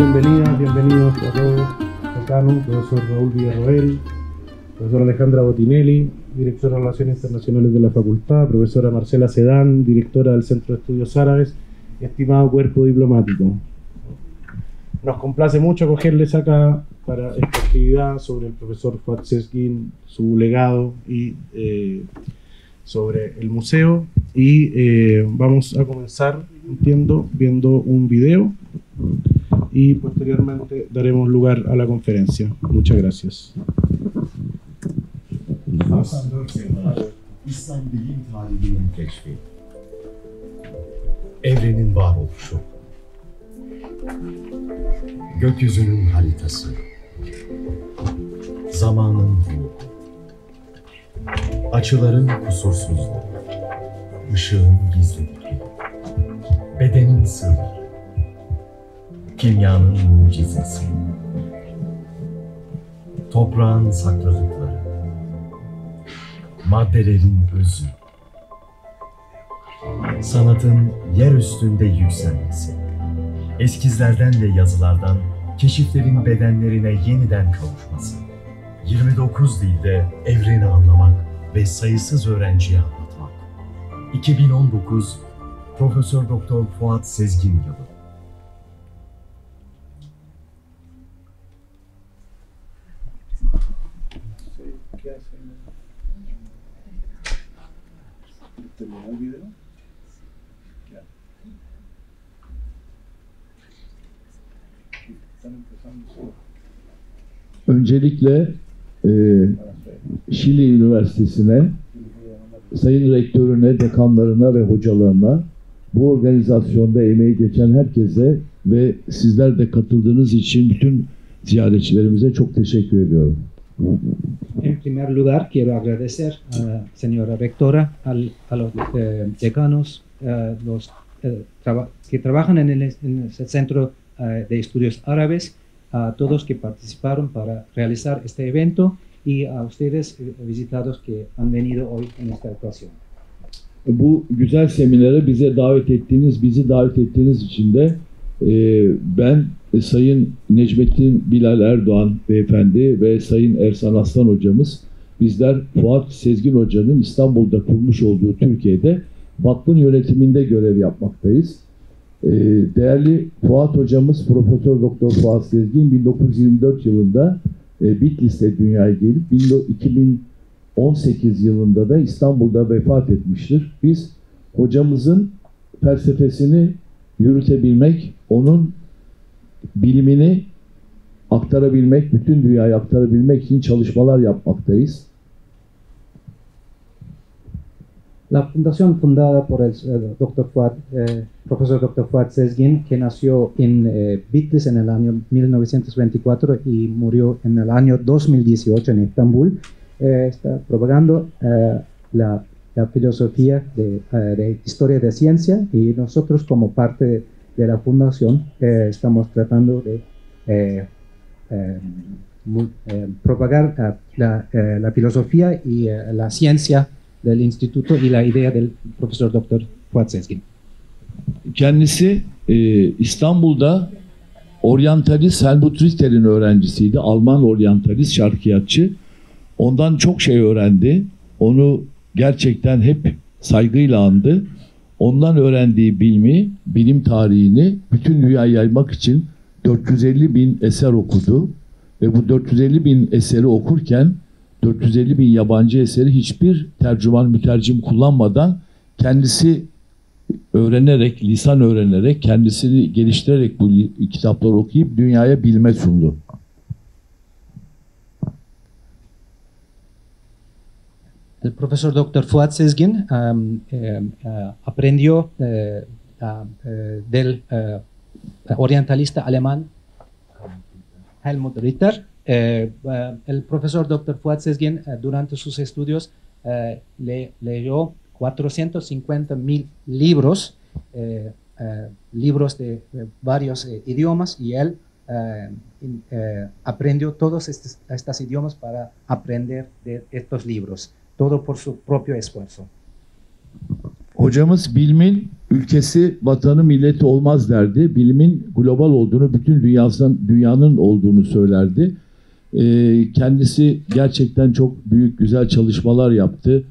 Bienvenidas, bienvenidos a todos. Decano, profesor Raúl Villarroel, profesora Alejandra Bottinelli, directora de Relaciones Internacionales de la Facultad, profesora Marcela Sedán, directora del Centro de Estudios Árabes, estimado cuerpo diplomático. Nos complace mucho cogerles acá para esta actividad sobre el profesor Fuat Sezgin, su legado y sobre el museo. Y vamos a comenzar, entiendo, viendo un video y posteriormente daremos lugar a la conferencia. Muchas gracias. İslam bilim tarihinin keşfi. Evrenin varoluşu. Gökyüzünün haritası. Zamanın ruhu. Açıların kusursuzluğu. Işığın gizliliği. Bedenin sırrı. Kimyanın mucizesi. Toprağın sakladıkları. Maddelerin özü, sanatın yer üstünde yükselmesi, eskizlerden ve yazılardan keşiflerin bedenlerine yeniden kavuşması, 29 dilde evreni anlamak ve sayısız öğrenciye anlatmak. 2019 Profesör Doktor Fuat Sezgin yılı. Öncelikle Şili Üniversitesi'ne, sayın rektörüne, dekanlarına ve hocalarına, bu organizasyonda emeği geçen herkese ve sizler de katıldığınız için bütün ziyaretçilerimize çok teşekkür ediyorum. En primer lugar, quiero agradecer a señora rectora, a los decanos, los que trabajan en el Centro de Estudios Árabes, a todos que participaron para realizar este evento y a ustedes visitados que han venido hoy en esta ocasión. Bu güzel seminere bizi davet ettiğiniz için de ben Sayın Necmettin Bilal Erdoğan beyefendi ve Sayın Ersan Aslan hocamız, bizler Fuat Sezgin hocanın İstanbul'da kurmuş olduğu Türkiye'de vakfın yönetiminde görev yapmaktayız. Değerli Fuat hocamız, Profesör Doktor Fuat Sezgin 1924 yılında Bitlis'te dünyaya gelip 2018 yılında da İstanbul'da vefat etmiştir. Biz hocamızın felsefesini yürütebilmek, onun bilimini aktarabilmek, bütün dünyaya aktarabilmek için çalışmalar yapmaktayız. La fundación fundada por el profesor Dr. Fuat Sezgin, que nació en Bitlis en el año 1924 y murió en el año 2018 en Estambul, está propagando la filosofía de historia de ciencia, y nosotros como parte de la fundación estamos tratando de propagar la filosofía y la ciencia del instituto y la idea del profesor Dr. Fuat Sezgin. Kendisi İstanbul'da oryantalist Helmut Ritter'in öğrencisiydi. Alman oryantalist şarkiyatçı. Ondan çok şey öğrendi. Onu gerçekten hep saygıyla andı. Ondan öğrendiği bilimi, bilim tarihini bütün dünyaya yaymak için 450.000 eser okudu. Ve bu 450.000 eseri okurken 450.000 yabancı eseri hiçbir tercüman, mütercim kullanmadan kendisi öğrenerek, lisan öğrenerek, kendisini geliştirerek bu kitapları okuyup dünyaya bilme sundu. El profesor Dr. Fuat Sezgin aprendió del orientalista alemán Helmut Ritter. El profesor Dr. Fuat Sezgin durante sus estudios leyó 450.000 libros, libros de varios idiomas, y él aprendió todos estos idiomas para aprender de estos libros, todo por su propio esfuerzo. Hocamız bilimin ülkesi, vatanı, milleti olmaz derdi. Bilimin global olduğunu, bütün dünyanın olduğunu söylerdi. Kendisi gerçekten çok büyük, güzel çalışmalar yaptı.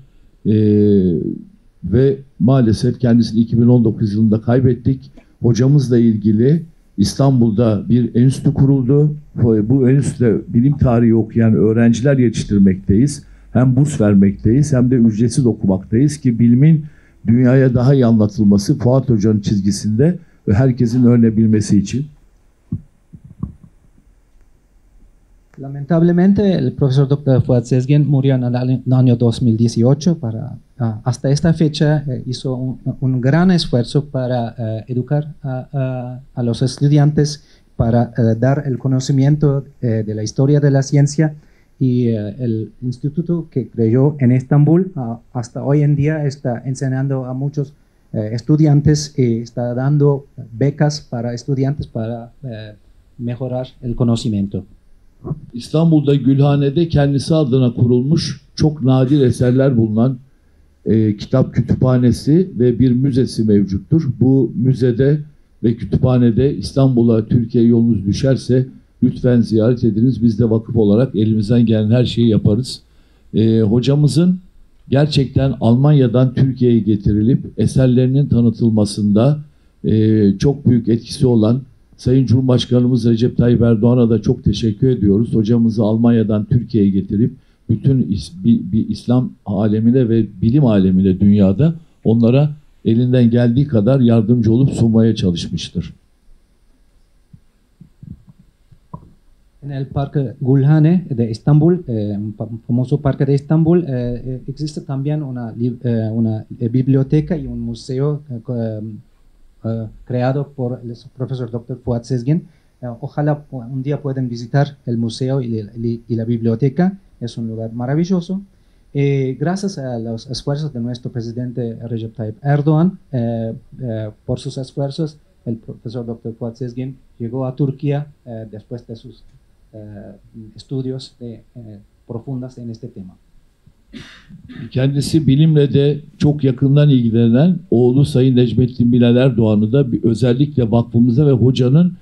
Ve maalesef kendisini 2019 yılında kaybettik. Hocamızla ilgili İstanbul'da bir enstitü kuruldu. Bu enstitüde bilim tarihi okuyan öğrenciler yetiştirmekteyiz. Hem burs vermekteyiz hem de ücretsiz okumaktayız ki bilimin dünyaya daha iyi anlatılması Fuat Hoca'nın çizgisinde ve herkesin öğrenebilmesi için. Lamentablemente, el profesor Dr. Fuat Sezgin murió en el año 2018. Hasta esta fecha hizo un gran esfuerzo para educar a los estudiantes, para dar el conocimiento de la historia de la ciencia, y el instituto que creó en Estambul hasta hoy en día está enseñando a muchos estudiantes y está dando becas para estudiantes para mejorar el conocimiento. İstanbul'da Gülhane'de kendisi adına kurulmuş çok nadir eserler bulunan kitap kütüphanesi ve bir müzesi mevcuttur. Bu müzede ve kütüphanede İstanbul'a, Türkiye yolunuz düşerse lütfen ziyaret ediniz. Biz de vakıf olarak elimizden gelen her şeyi yaparız. Hocamızın gerçekten Almanya'dan Türkiye'ye getirilip eserlerinin tanıtılmasında çok büyük etkisi olan Sayın Cumhurbaşkanımız Recep Tayyip Erdoğan'a da çok teşekkür ediyoruz. Hocamızı Almanya'dan Türkiye'ye getirip bütün bir İslam alemine ve bilim alemine dünyada onlara elinden geldiği kadar yardımcı olup sunmaya çalışmıştır. En el parque Gülhane de Estambul, un famoso parque de Estambul, existe también una biblioteca y un museo creado por el profesor Dr. Fuat Sezgin. Ojalá un día pueden visitar el museo y la biblioteca. Es un lugar maravilloso. Gracias a los esfuerzos de nuestro presidente Recep Tayyip Erdoğan, por sus esfuerzos, el profesor Dr. Fuat Sezgin llegó a Turquía después de sus estudios profundos en este tema. Kendisi bilimle de çok yakından ilgilenen oğlu Sayın Necmettin Bilal Erdoğan'ı da özellikle vakfımıza ve hocanın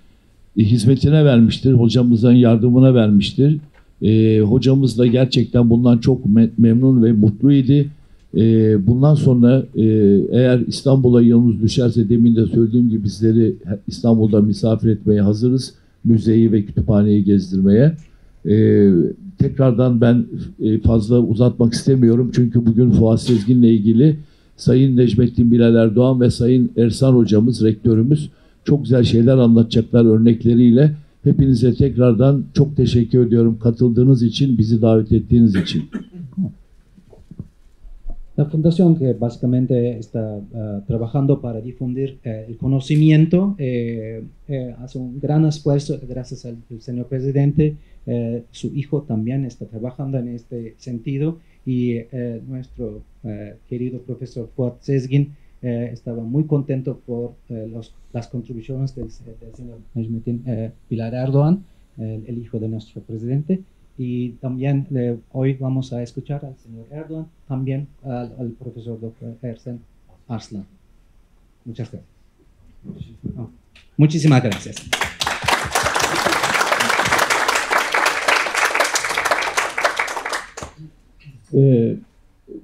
hizmetine vermiştir. Hocamızın yardımına vermiştir. Hocamız da gerçekten bundan çok memnun ve mutluydu. Bundan sonra eğer İstanbul'a yolunuz düşerse demin de söylediğim gibi bizleri İstanbul'da misafir etmeye hazırız. Müzeyi ve kütüphaneyi gezdirmeye. Tekrardan ben fazla uzatmak istemiyorum. Çünkü bugün Fuat Sezgin'le ilgili Sayın Necmettin Bilal Erdoğan ve Sayın Ersan Hocamız, rektörümüz çok güzel şeyler anlatacaklar örnekleriyle. Hepinize tekrardan çok teşekkür ediyorum katıldığınız için, bizi davet ettiğiniz için. La fundación que básicamente está trabajando para difundir el conocimiento hace un gran esfuerzo gracias al señor presidente. Su hijo también está trabajando en este sentido y nuestro querido profesor Fuat Sezgin estaba muy contento por las contribuciones del señor Necmettin Bilal Erdoğan, el hijo de nuestro presidente. Y también hoy vamos a escuchar al señor Erdoğan, también al profesor Dr. Ersan Aslan. Muchas gracias. Muchísimas gracias.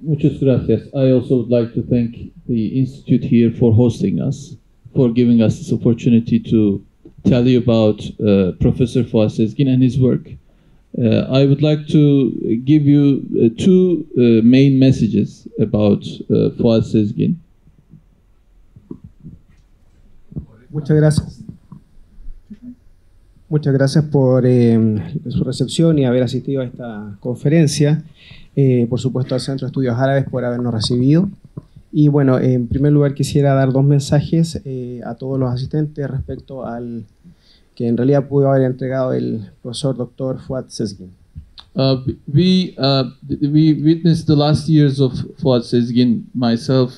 Muchas gracias. I also would like to thank the Institute here for hosting us, for giving us this opportunity to tell you about Professor Fuat Sezgin and his work. I would like to give you two main messages about Fuat Sezgin. Muchas gracias. Muchas gracias por su recepción y haber asistido a esta conferencia. Por supuesto al Centro de Estudios Árabes por habernos recibido. Y bueno, en primer lugar quisiera dar dos mensajes a todos los asistentes respecto al que en realidad pudo haber entregado el profesor Dr. Fuat Sezgin. We witnessed the last years of Fuat Sezgin, myself,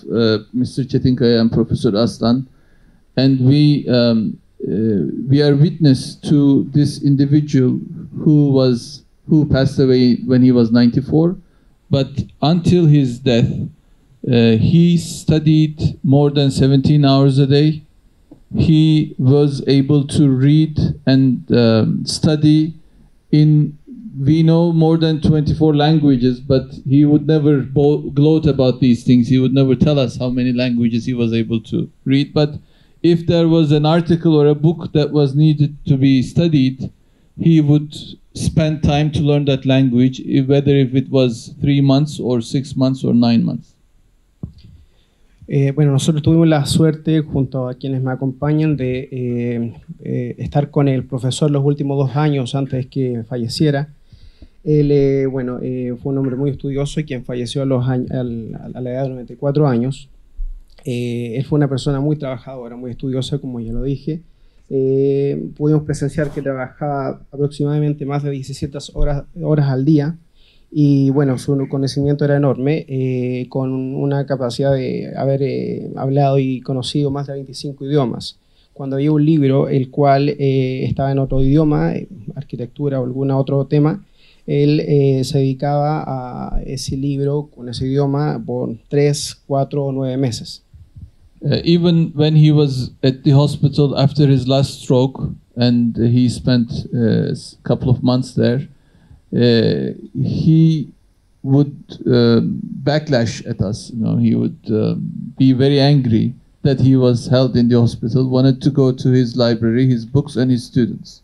Mr. Çetinkaya and Professor Aslan, and we are witness to this individual who passed away when he was 94, but until his death He studied more than 17 hours a day. He was able to read and study in, we know, more than 24 languages, but he would never gloat about these things. He would never tell us how many languages he was able to read. But if there was an article or a book that was needed to be studied, he would spend time to learn that language, whether if it was 3 months or 6 months or 9 months. Bueno, nosotros tuvimos la suerte, junto a quienes me acompañan, de estar con el profesor los últimos 2 años antes que falleciera. Él fue un hombre muy estudioso y quien falleció a la edad de 94 años. Él fue una persona muy trabajadora, muy estudiosa, como ya lo dije. Pudimos presenciar que trabajaba aproximadamente más de 17 horas al día. Y bueno, su conocimiento era enorme, con una capacidad de haber hablado y conocido más de 25 idiomas. Cuando había un libro el cual estaba en otro idioma, arquitectura o algún otro tema, él se dedicaba a ese libro con ese idioma por 3, 4 o 9 meses. Even when he was at the hospital after his last stroke, and he spent a couple of months there, he would backlash at us. You know, he would be very angry that he was held in the hospital, wanted to go to his library, his books and his students.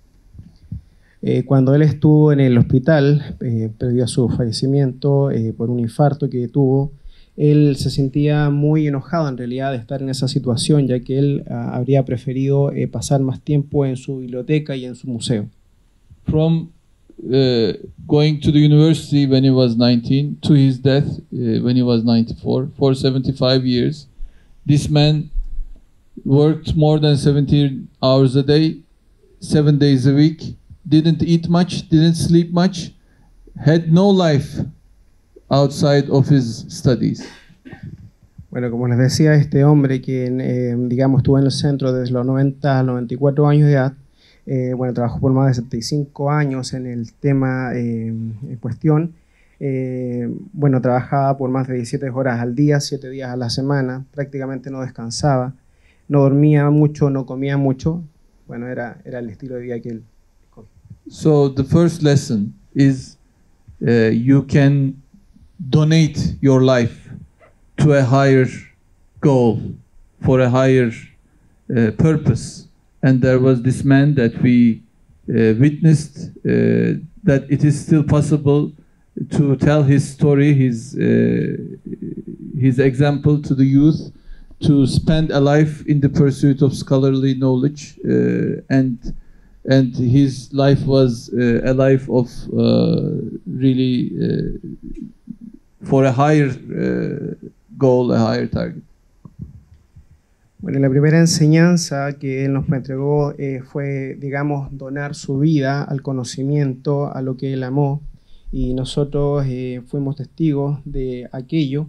Cuando él estuvo en el hospital, previo a su fallecimiento por un infarto que tuvo, él se sentía muy enojado en realidad de estar en esa situación, ya que él habría preferido pasar más tiempo en su biblioteca y en su museo. From going to the university when he was 19 to his death when he was 94, for 75 years, this man worked more than 17 hours a day, 7 days a week, didn't eat much, didn't sleep much, had no life outside of his studies. Bueno, como les decía, este hombre quien, digamos, estuvo en el centro desde los 90 a 94 años de edad, bueno, trabajó por más de 75 años en el tema en cuestión. Bueno, trabajaba por más de 17 horas al día, 7 días a la semana, prácticamente no descansaba, no dormía mucho, no comía mucho. Bueno, era el estilo de vida que él. So the first lesson is you can donate your life to a higher goal, for a higher purpose. And there was this man that we witnessed, that it is still possible to tell his story, his example to the youth, to spend a life in the pursuit of scholarly knowledge, and his life was a life of really for a higher goal, a higher target. Bueno, la primera enseñanza que él nos entregó fue, digamos, donar su vida al conocimiento, a lo que él amó, y nosotros fuimos testigos de aquello,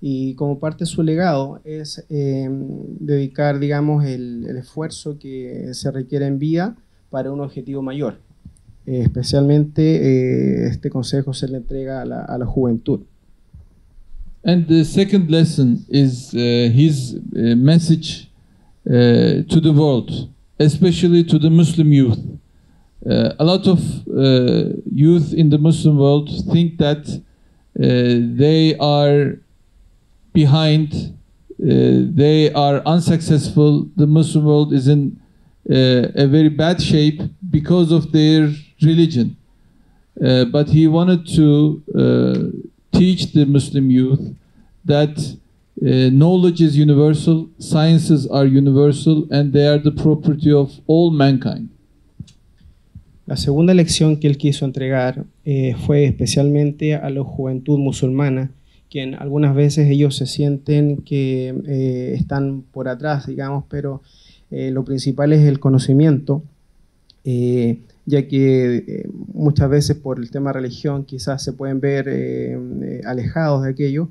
y como parte de su legado es dedicar, digamos, el esfuerzo que se requiere en vida para un objetivo mayor. Especialmente este consejo se le entrega a la juventud. And the second lesson is his message to the world, especially to the Muslim youth. A lot of youth in the Muslim world think that they are behind, they are unsuccessful, the Muslim world is in a very bad shape because of their religion. But he wanted to teach the Muslim youth that knowledge is universal, sciences are universal, and they are the property of all mankind. La segunda lección que él quiso entregar fue especialmente a la juventud musulmana, quien algunas veces ellos se sienten que están por atrás, digamos, pero lo principal es el conocimiento, ya que muchas veces por el tema religión quizás se pueden ver alejados de aquello,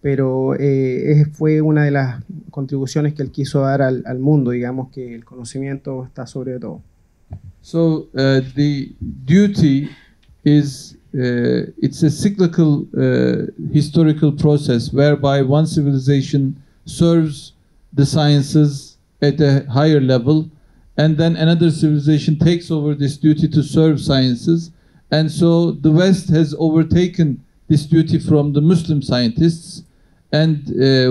pero fue una de las contribuciones que él quiso dar al mundo, digamos que el conocimiento está sobre todo. So the duty is It's a cyclical historical process whereby one civilization serves the sciences at a higher level, and then another civilization takes over this duty to serve sciences. And so the West has overtaken this duty from the Muslim scientists. And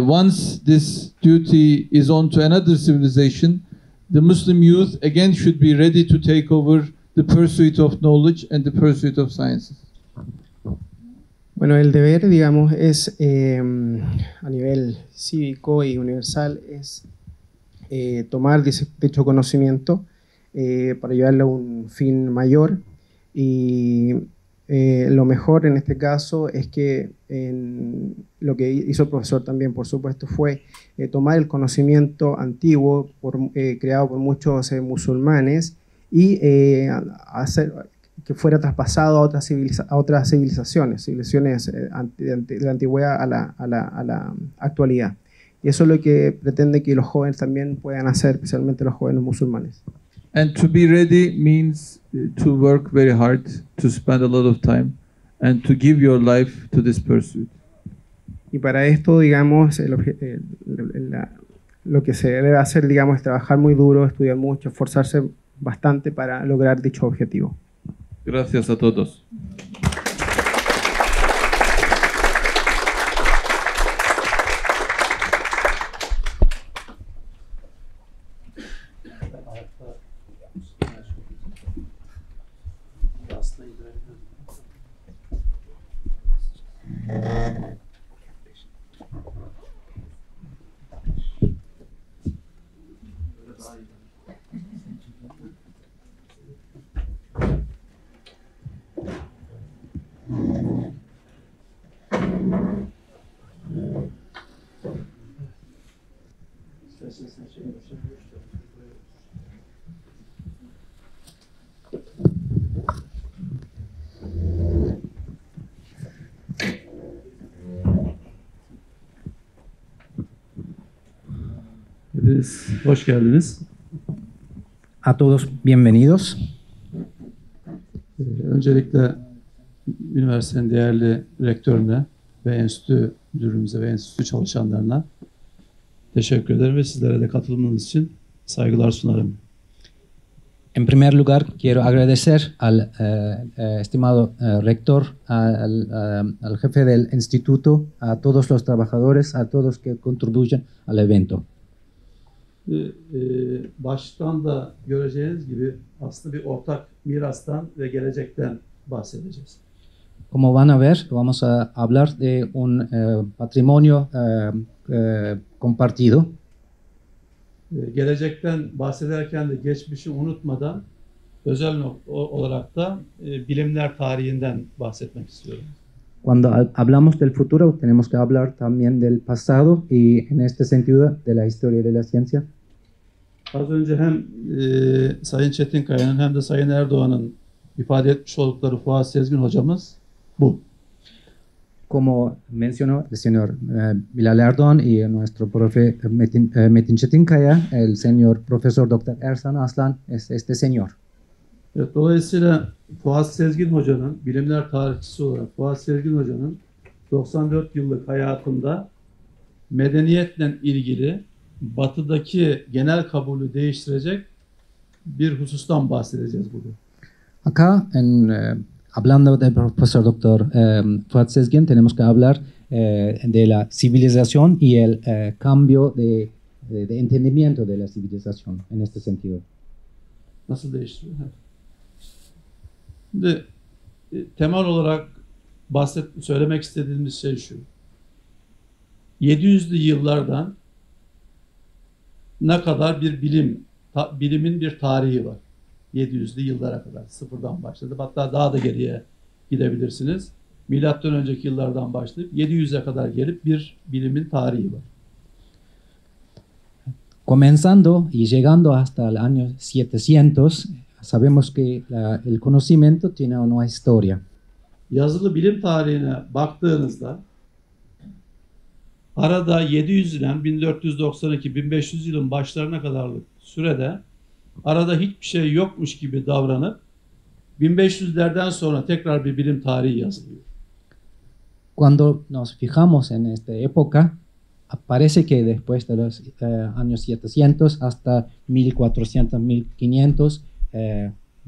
once this duty is on to another civilization, the Muslim youth again should be ready to take over the pursuit of knowledge and the pursuit of sciences. Bueno, el deber, digamos, es a nivel cívico y universal es tomar dicho conocimiento para llevarlo a un fin mayor, y lo mejor en este caso es que lo que hizo el profesor también, por supuesto, fue tomar el conocimiento antiguo creado por muchos musulmanes y hacer que fuera traspasado a otras, civilizaciones de la antigüedad a la actualidad. Y eso es lo que pretende que los jóvenes también puedan hacer, especialmente los jóvenes musulmanes. And to be ready means to work very hard, to spend a lot of time, and to give your life to this pursuit. Y para esto, digamos, lo que se debe hacer, digamos, es trabajar muy duro, estudiar mucho, esforzarse bastante para lograr dicho objetivo. Gracias a todos. Hoş geldiniz. A todos bienvenidos. Öncelikle üniversitenin değerli rektörüne ve enstitü müdürümüze ve enstitü çalışanlarına teşekkür ederim ve sizlere de katılımınız için saygılar sunarım. En primer lugar, quiero agradecer al estimado rector, al jefe del instituto, a todos los trabajadores, a todos que contribuyen al evento. Baştan da göreceğiniz gibi aslında bir ortak mirastan ve gelecekten bahsedeceğiz. Como van a ver, vamos a hablar de un patrimonio compartido. Gelecekten bahsederken de geçmişi unutmadan özel olarak da bilimler tarihinden bahsetmek istiyorum. Cuando hablamos del futuro, tenemos que hablar también del pasado y, en este sentido, de la historia de la ciencia. Az önce hem Sayın Çetinkaya'nın hem de Sayın Erdoğan'ın ifade etmiş oldukları Fuat Sezgin hocamız bu. Como mencionó el señor Bilal Erdoğan y nuestro profe Metin Çetinkaya, el señor profesor Dr. Ersan Aslan es este señor. Evet, dolayısıyla Fuat Sezgin Hoca'nın, bilimler tarihçisi olarak Fuat Sezgin Hoca'nın 94 yıllık hayatında medeniyetle ilgili batıdaki genel kabulü değiştirecek bir husustan bahsedeceğiz bugün. Acá, hablando del profesor doctor Fuat Sezgin, tenemos que hablar de la civilización y el cambio de entendimiento de la civilización en este sentido. Nasıl değiştiriyor? Şimdi temel olarak söylemek istediğimiz şey şu: 700'lü yıllardan ne kadar bir bilimin bir tarihi var. 700'lü yıllara kadar sıfırdan başladı. Hatta daha da geriye gidebilirsiniz. Milattan önceki yıllardan başlayıp 700'e kadar gelip bir bilimin tarihi var. Comenzando y llegando hasta el año 700, sabemos que el conocimiento tiene una historia. Yazılı bilim tarihine baktığınızda arada 700 ile 1492-1500 yılın başlarına kadarlık sürede arada hiçbir şey yokmuş gibi davranıp 1500'lerden sonra tekrar bir bilim tarihi yazılıyor. Cuando nos fijamos en esta época, parece que después de los años 700 hasta 1400, 1500,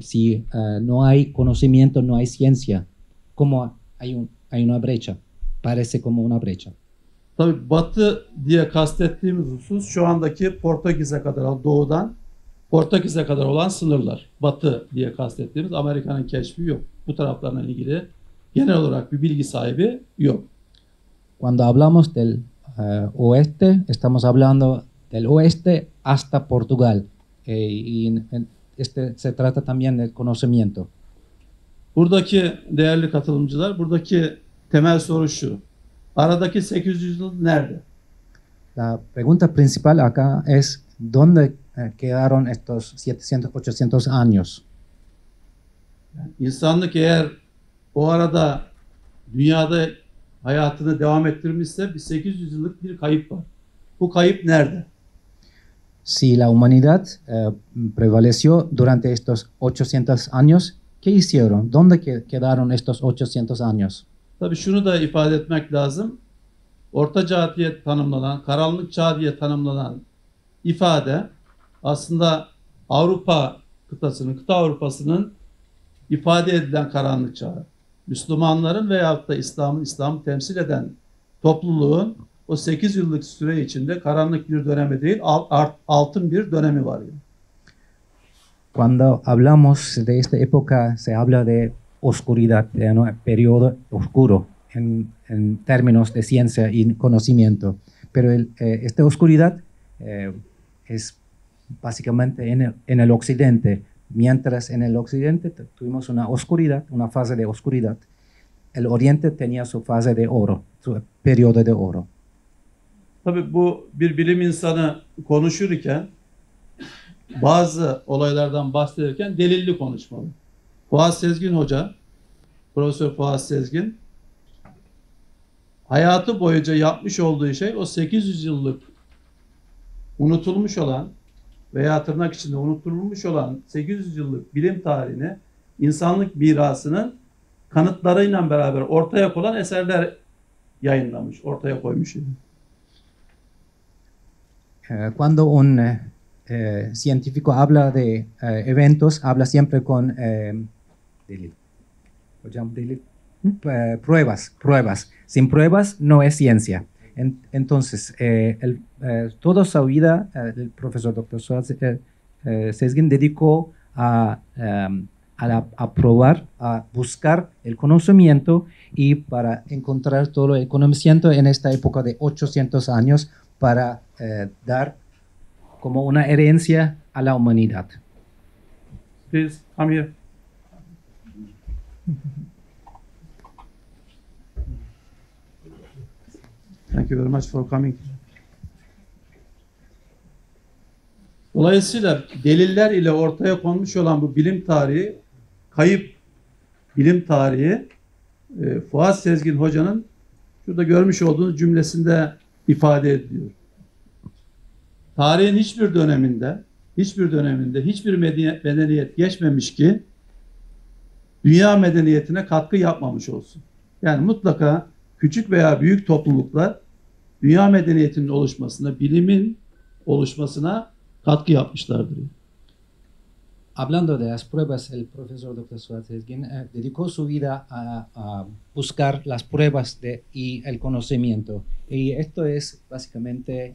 si no hay conocimiento, no hay ciencia, como hay una brecha, parece como una brecha. Tabii Batı diye kastettiğimiz husus şu andaki Portekiz'e kadar, doğudan Portekiz'e kadar olan sınırlar. Batı diye kastettiğimiz Amerika'nın keşfi yok. Bu taraflarla ilgili genel olarak bir bilgi sahibi yok. Cuando hablamos del oeste, estamos hablando del oeste hasta Portugal. Se trata también del conocimiento. Buradaki değerli katılımcılar, buradaki temel soru şu. Aradaki 800 yıl nerede? La pregunta principal acá es ¿dónde quedaron estos 700, 800 años? Yani insanlık eğer o arada dünyada hayatını devam ettirmişse bir 800 yıllık bir kayıp var. Bu kayıp nerede? Si la humanidad prevaleció durante estos 800 años, ¿qué hicieron? ¿Dónde quedaron estos 800 años? Tabii şunu da ifade etmek lazım. Orta Çağ diye tanımlanan, karanlık çağ diye tanımlanan ifade aslında Avrupa kıtasının, kıta Avrupa'sının ifade edilen karanlık çağı. Müslümanların veyahut da İslam'ı temsil eden topluluğun o 8 yıllık süre içinde karanlık bir dönemi değil, altın bir dönemi var. Cuando hablamos de esta época, se habla de oscuridad, de un periodo oscuro en términos de ciencia y conocimiento. Pero esta oscuridad es básicamente en el occidente. Mientras en el occidente tuvimos una oscuridad, una fase de oscuridad, el oriente tenía su fase de oro, su periodo de oro. Tabii bu bir bilim insanı konuşurken, bazı olaylardan bahsederken delilli konuşmalı. Fuat Sezgin Hoca, Profesör Fuat Sezgin, hayatı boyunca yapmış olduğu şey o 800 yıllık unutulmuş olan veya tırnak içinde unutulmuş olan 800 yıllık bilim tarihini, insanlık mirasının kanıtlarıyla beraber ortaya konan eserler yayınlamış, ortaya koymuş. Cuando un científico habla de eventos, habla siempre con pruebas. Sin pruebas no es ciencia. Entonces, toda su vida, el profesor Dr. Sezgin dedicó a probar, a buscar el conocimiento y para encontrar todo el conocimiento en esta época de 800 años para dar como una herencia a la humanidad. Please, come here. Thank you very much for coming. Dolayısıyla deliller ile ortaya konmuş olan bu bilim tarihi, kayıp bilim tarihi, Fuat Sezgin Hoca'nın şurada görmüş olduğunuz cümlesinde ifade ediliyor. Tarihin hiçbir döneminde hiçbir medeniyet geçmemiş ki dünya medeniyetine katkı yapmamış olsun. Yani mutlaka küçük veya büyük topluluklar dünya medeniyetinin oluşmasına, bilimin oluşmasına katkı yapmışlardır. Hablando de las pruebas, el profesor Dr. Fuat Sezgin dedicó su vida a buscar las pruebas y el conocimiento. Y esto es básicamente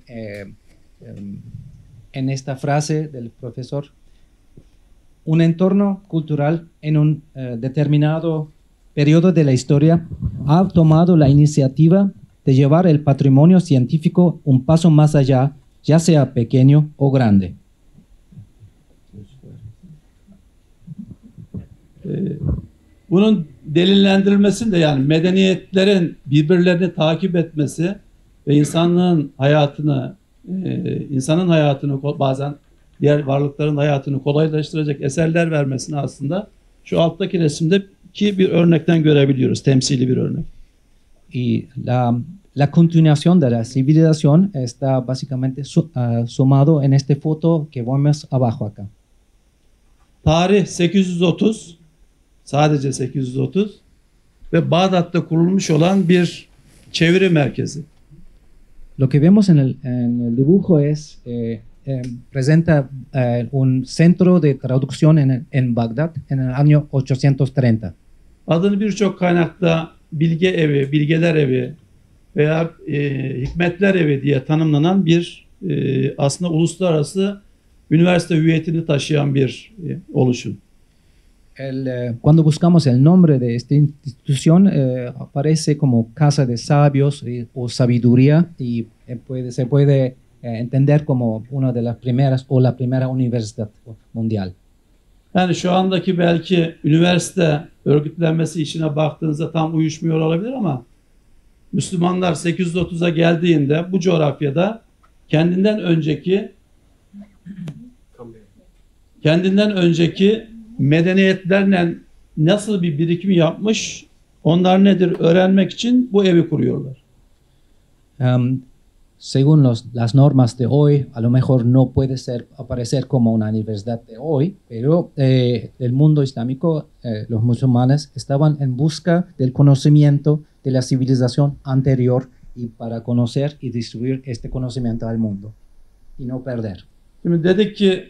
en esta frase del profesor, un entorno cultural en un determinado periodo de la historia ha tomado la iniciativa de llevar el patrimonio científico un paso más allá, ya sea pequeño o grande. Bunun delillendirilmesinde yani medeniyetlerin birbirlerini takip etmesi ve insanın hayatını bazen diğer varlıkların hayatını kolaylaştıracak eserler vermesini aslında şu alttaki resimde ki bir örnekten görebiliyoruz, temsili bir örnek. Y la continuación de la civilización está básicamente sumado en esta foto que vemos abajo acá. Tarih 830, Sadece 830 ve Bağdat'ta kurulmuş olan bir çeviri merkezi. Lo que vemos en el dibujo es presenta un centro de traducción en Bagdad en el año 830. Adını birçok kaynakta bilge evi, bilgeler evi veya hikmetler evi diye tanımlanan bir aslında uluslararası üniversite hüviyetini taşıyan bir oluşum. Cuando buscamos el nombre de esta institución aparece como Casa de Sabios o Sabiduría y se puede entender como una de las primeras o la primera universidad mundial. Yani şu andaki belki üniversite örgütlenmesi işine baktığınızda tam uyuşmuyor olabilir ama Müslümanlar 830'a geldiğinde bu coğrafyada kendinden önceki medeniyetlerle nasıl bir birikim yapmış, onlar nedir öğrenmek için bu evi kuruyorlar. Según las normas de hoy, a lo mejor no puede aparecer como una universidad de hoy, pero el mundo islámico, los musulmanes, estaban en busca del conocimiento de la civilización anterior y para conocer y distribuir este conocimiento al mundo y no perder. Şimdi dedik ki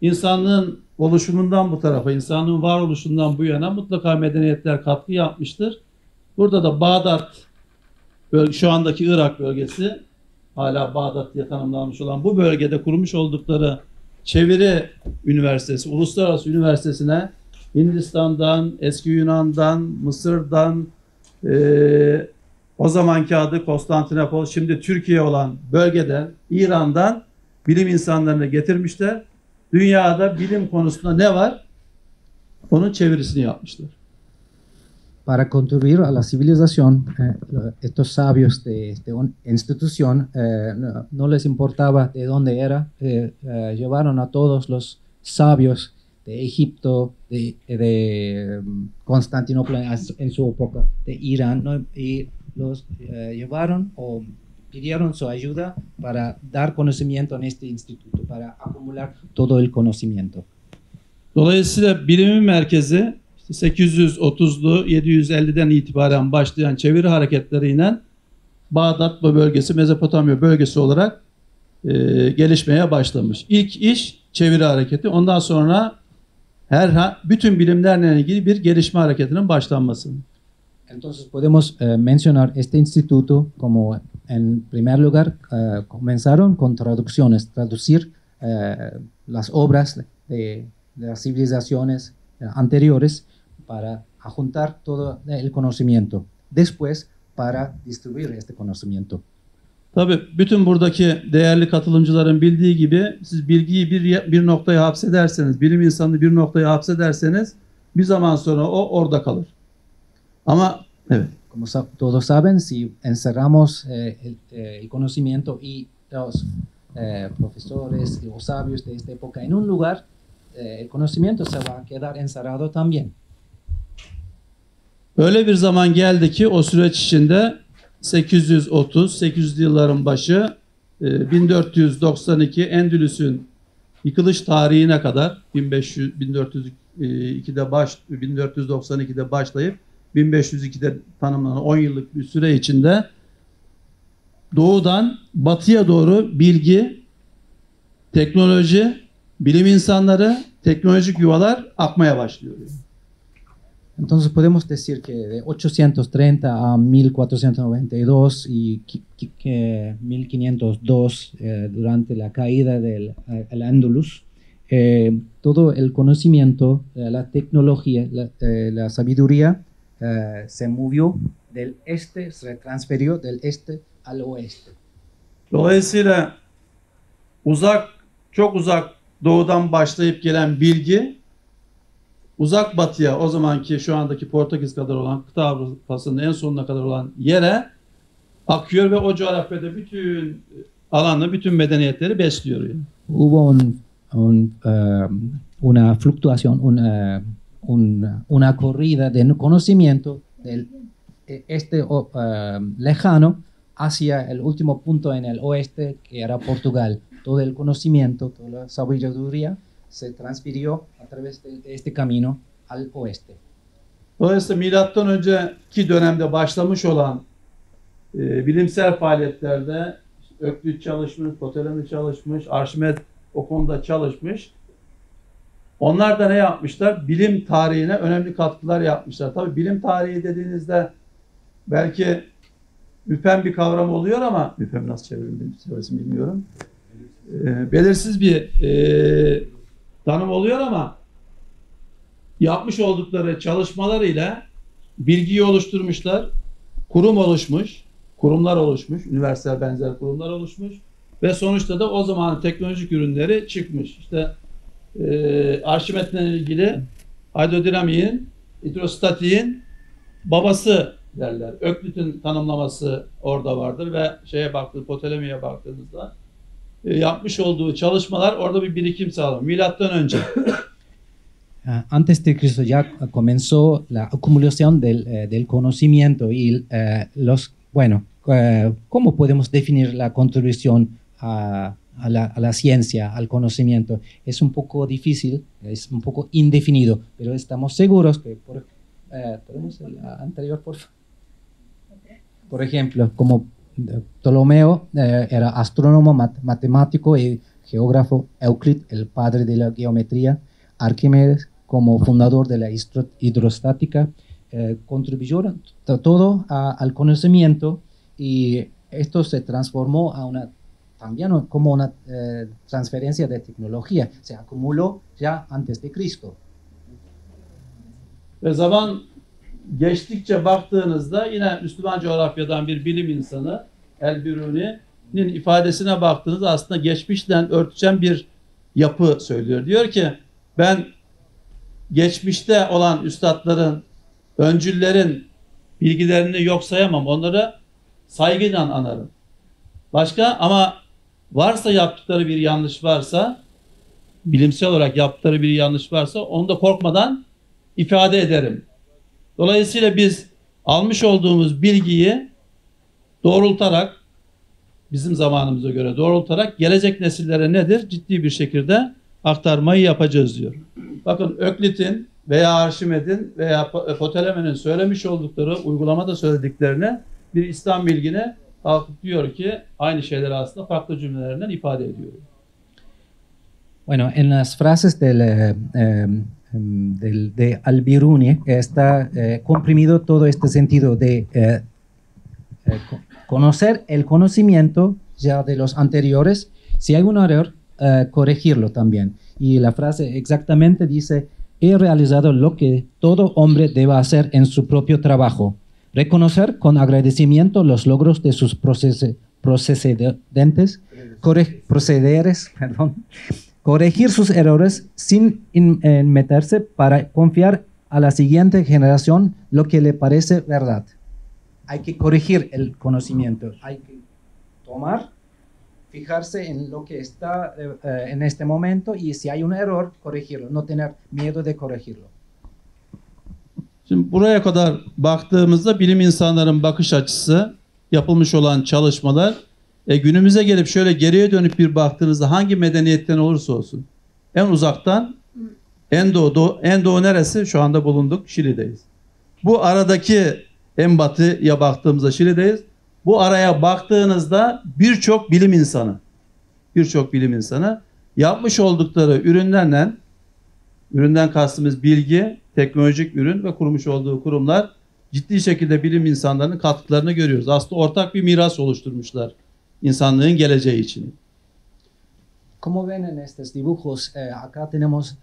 insanlığın oluşumundan bu tarafa, insanlığın varoluşundan bu yana mutlaka medeniyetler katkı yapmıştır. Burada da Bağdat, şu andaki Irak bölgesi, hala Bağdat diye tanımlanmış olan bu bölgede kurmuş oldukları çeviri üniversitesi, uluslararası üniversitesine Hindistan'dan, eski Yunan'dan, Mısır'dan, o zamanki adı Konstantinopol, şimdi Türkiye olan bölgeden, İran'dan bilim insanlarını getirmişler. Dünyada bilim konusunda ne var? Onun çevirisini yapmışlar. Para contribuir a la civilización, estos sabios de una institución no les importaba de dónde era, llevaron a todos los sabios de Egipto, de Constantinopla en su época, de Irán, ¿no? Y los llevaron o pidieron su ayuda para dar conocimiento en este instituto, para acumular todo el conocimiento. Dolayısıyla bilimin merkezi 830'lu 750'den itibaren başlayan çeviri hareketleriyle Bağdat bölgesi, Mezopotamya bölgesi olarak gelişmeye başlamış. İlk iş çeviri hareketi. Ondan sonra bütün bilimlerle ilgili bir gelişme hareketinin başlanması. Entonces podemos mencionar este instituto como en primer lugar comenzaron con traducciones, traducir las obras de las civilizaciones anteriores para juntar todo el conocimiento. Después para distribuir este conocimiento. Tabii bütün buradaki değerli katılımcıların bildiği gibi siz bilgiyi bir noktaya hapsederseniz, bilim insanını bir noktaya hapsederseniz bir zaman sonra o orada kalır. Ama evet. Como todos saben, si encerramos el conocimiento y los profesores, los sabios de esta época en un lugar, el conocimiento se va a quedar encerrado también. Öyle bir zaman geldi ki o süreç içinde 830, 800'lü yılların başı 1492 Endülüs'ün yıkılış tarihine kadar 1492'de başlayıp 1502'de tanımlanan 10 yıllık bir süre içinde doğudan batıya doğru bilgi, teknoloji, bilim insanları, teknolojik yuvalar akmaya başlıyor. Entonces podemos decir que de 830 a 1492 y 1502 durante la caída del Al-Ándalus, todo el conocimiento, la tecnología, la sabiduría se movió del este, se transfirió del este al oeste. Dolayısıyla çok uzak doğudan başlayıp gelen bilgi uzak batıya, o zamanki şu andaki Portekiz kadar olan kıta Avrupa'sının en sonuna kadar olan yere akıyor ve o coğrafyada bütün alanı, bütün medeniyetleri besliyor. Hubo una fluctuación, una corrida de conocimiento del este lejano hacia el último punto en el oeste que era Portugal. Todo el conocimiento, toda la sabiduría se transfirió a través de este camino al oeste. Dolayısıyla milattan önceki dönemde başlamış olan bilimsel faaliyetlerde Öklüt çalışmış, Ptolemey çalışmış, Arşimet o konuda çalışmış. Onlar da ne yapmışlar? Bilim tarihine önemli katkılar yapmışlar. Tabii bilim tarihi dediğinizde belki müphem bir kavram oluyor ama müphem nasıl çevirildiğini bilmiyorum. Belirsiz bir tanım oluyor ama yapmış oldukları çalışmalarıyla bilgiyi oluşturmuşlar. Kurum oluşmuş, kurumlar oluşmuş, üniversite benzer kurumlar oluşmuş ve sonuçta da o zamanın teknolojik ürünleri çıkmış. İşte Arşimet'le ilgili hidrodinamiğin, hidrostatiğin babası derler. Öklüt'ün tanımlaması orada vardır ve şeye baktığınızda, Ptolemy'e baktığınızda yapmış olduğu çalışmalar orada bir birikim sağlamış. Milattan önce. Antes de Cristo ya comenzó la acumulación del conocimiento y los, bueno, ¿cómo podemos definir la contribución a la ciencia, al conocimiento? Es un poco difícil, es un poco indefinido, pero estamos seguros que, ¿podemos la anterior, por favor? Por ejemplo, como Ptolomeo era astrónomo, matemático y geógrafo, Euclid, el padre de la geometría, Arquímedes, como fundador de la hidrostática, contribuyeron todo al conocimiento y esto se transformó a una, también como una transferencia de tecnología, se acumuló ya antes de Cristo. Ve zaman geçtikçe baktığınızda yine Müslüman coğrafyadan bir bilim insanı El-Biruni'nin ifadesine baktığınızda aslında geçmişten örtüşen bir yapı söylüyor. Diyor ki ben geçmişte olan üstadların, öncüllerin bilgilerini yok sayamam. Onları saygıyla anarım. Başka ama varsa yaptıkları bir yanlış varsa, bilimsel olarak yaptıkları bir yanlış varsa onu da korkmadan ifade ederim. Dolayısıyla biz almış olduğumuz bilgiyi doğrultarak, bizim zamanımıza göre doğrultarak gelecek nesillere nedir? Ciddi bir şekilde aktarmayı yapacağız diyor. Bakın Öklit'in veya Arşimed'in veya Ptolemey'nin söylemiş oldukları, uygulamada söylediklerine bir İslam bilgine kalkıp diyor ki aynı şeyleri aslında farklı cümlelerinden ifade ediyor. Bueno, en las frases de Al-Biruni está comprimido todo este sentido de conocer el conocimiento ya de los anteriores. Si hay un error, corregirlo también. Y la frase exactamente dice: he realizado lo que todo hombre debe hacer en su propio trabajo, reconocer con agradecimiento los logros de sus procederes, corregir sus errores sin meterse para confiar a la siguiente generación lo que le parece verdad. Hay que corregir el conocimiento, hay que tomar, fijarse en lo que está en este momento y si hay un error, corregirlo. No tener miedo de corregirlo. Şimdi buraya kadar baktığımızda bilim insanların bakış açısı, yapılmış olan çalışmalar, günümüze gelip şöyle geriye dönüp bir baktığınızda hangi medeniyetten olursa olsun, en uzaktan, en doğu neresi? Şu anda bulunduk, Şili'deyiz. Bu aradaki en batıya baktığımızda Şili'deyiz. Bu araya baktığınızda birçok bilim insanı yapmış oldukları ürünlerle, üründen kastımız bilgi, teknolojik ürün ve kurmuş olduğu kurumlar, ciddi şekilde bilim insanlarının katkılarını görüyoruz. Aslında ortak bir miras oluşturmuşlar insanlığın geleceği için. Como ven en estos dibujos, acá tenemos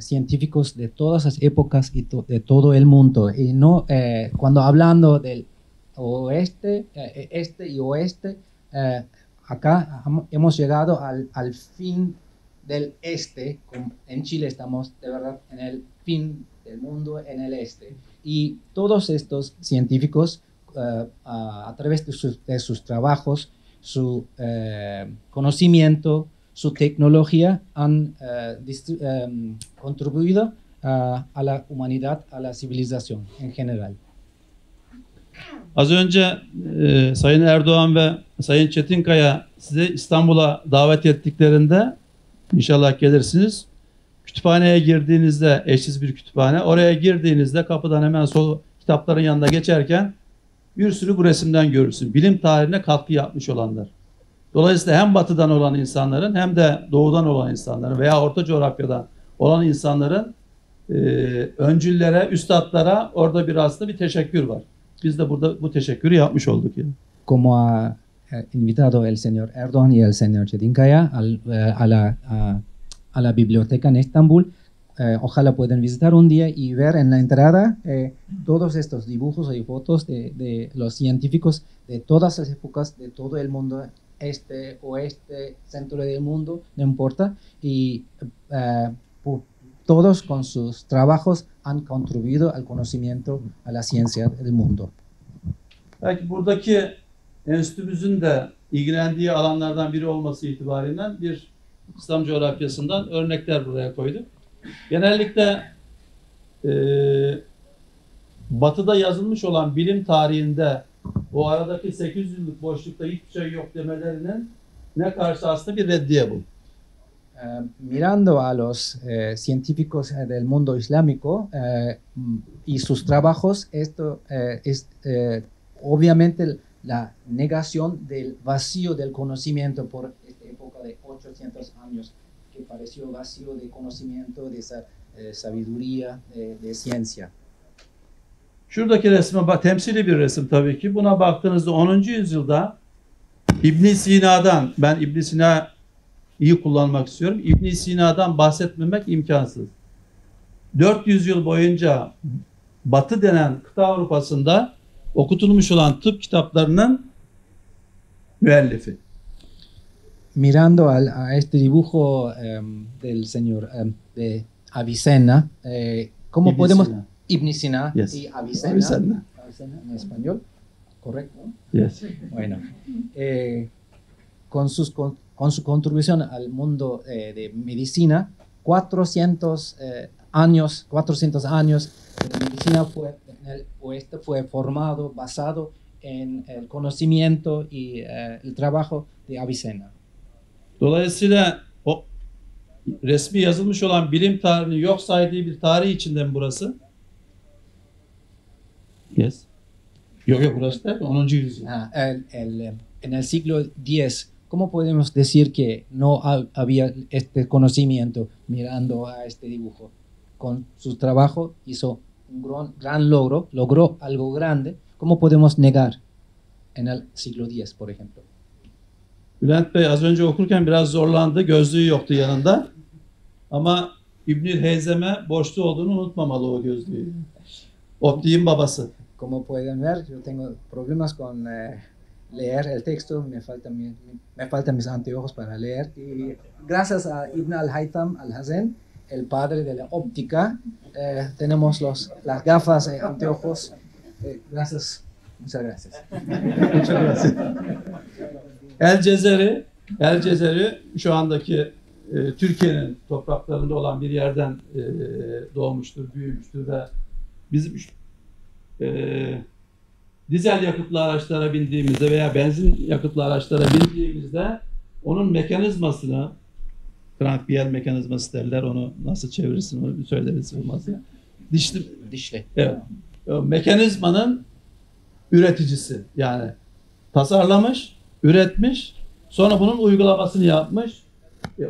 científicos de todas las épocas y de todo el mundo. Y no, cuando hablando del oeste, este y oeste, acá hemos llegado al fin del este. En Chile estamos de verdad en el fin del mundo, en el este, y todos estos científicos a través de sus trabajos, su conocimiento, su tecnología han contribuido a la humanidad, a la civilización en general. Az önce Sayın Erdoğan ve Sayın Çetinkaya sizi İstanbul'a davet ettiklerinde, inşallah gelirsiniz, Kütüphaneye girdiğinizde, eşsiz bir kütüphane, oraya girdiğinizde kapıdan hemen sol kitapların yanına geçerken bir sürü bu resimden görürsün. Bilim tarihine katkı yapmış olanlar. Dolayısıyla hem batıdan olan insanların hem de doğudan olan insanların veya orta coğrafyadan olan insanların öncüllere, üstadlara orada bir aslında bir teşekkür var. Biz de burada bu teşekkürü yapmış olduk. Yani. Como ha invitado el señor Erdoğan y el señor Çetinkaya a la biblioteca en Estambul. Ojalá puedan visitar un día y ver en la entrada todos estos dibujos y fotos de los científicos de todas las épocas, de todo el mundo, este, oeste, centro del mundo, no importa. Y todos con sus trabajos han contribuido al conocimiento, a la ciencia del mundo. Belki buradaki enstitümüzün de ilgilendiği alanlardan biri olması itibariyle bir İslam coğrafyasından örnekler buraya koyduk. Genellikle Batı'da yazılmış olan bilim tarihinde o aradaki 800 yıllık boşlukta hiçbir şey yok demelerinin ne karşı aslında bir reddiye bu. Mirando a los científicos del mundo islámico y sus trabajos, esto es obviamente la negación del vacío del conocimiento por esta época de 800 años que pareció vacío de conocimiento, de sabiduría, de ciencia. Şuradaki resme bak, temsili bir resim tabii ki. Buna baktığınızda 10. yüzyılda İbn Sina'dan, ben İbn Sina'yı kullanmak istiyorum. İbn Sina'dan bahsetmemek imkansız. 400 yıl boyunca Batı denen kıta Avrupa'sında okutulmuş olan tıp kitaplarının müellifi. Mirando a este dibujo del señor de Avicenna, ¿cómo podemos Ibn Sina yes. y Avicenna en español, correcto? Yes. Bueno, con su contribución al mundo de medicina, 400 años de medicina fue en el oeste, fue formado, basado en el conocimiento y el trabajo de Avicenna. Dolayısıyla o resmi yazılmış olan bilim tarihini yok saydığı bir tarih içinde mi burası? Yes. Yo, burası da 10. yüzyıl. En el siglo X, ¿cómo podemos decir que no había este conocimiento mirando a este dibujo? Con su trabajo hizo un gran logro, logró algo grande. ¿Cómo podemos negar en el siglo X, por ejemplo? Bülent Bey az önce okurken biraz zorlandı. Gözlüğü yoktu yanında. Ama İbnül Heyzem'e borçlu olduğunu unutmamalı o gözlüğü. Optiğin babası. Como pueden ver, yo tengo problemas con leer el texto. Me faltan mis anteojos para leer. Y gracias a Ibn al-Haytham al-Hazen, el padre de la óptica, tenemos las gafas, anteojos. Gracias. Muchas gracias. Muchas gracias. El-Jazari şu andaki Türkiye'nin topraklarında olan bir yerden doğmuştur, büyümüştür ve bizim dizel yakıtlı araçlara bindiğimizde veya benzin yakıtlı araçlara bindiğimizde onun mekanizmasını, transfer mekanizması derler, onu nasıl çevirirsin onu bir söyleriz olmaz ya. Dişli. Evet. O mekanizmanın üreticisi, yani tasarlamış, üretmiş, sonra bunun uygulamasını yapmış.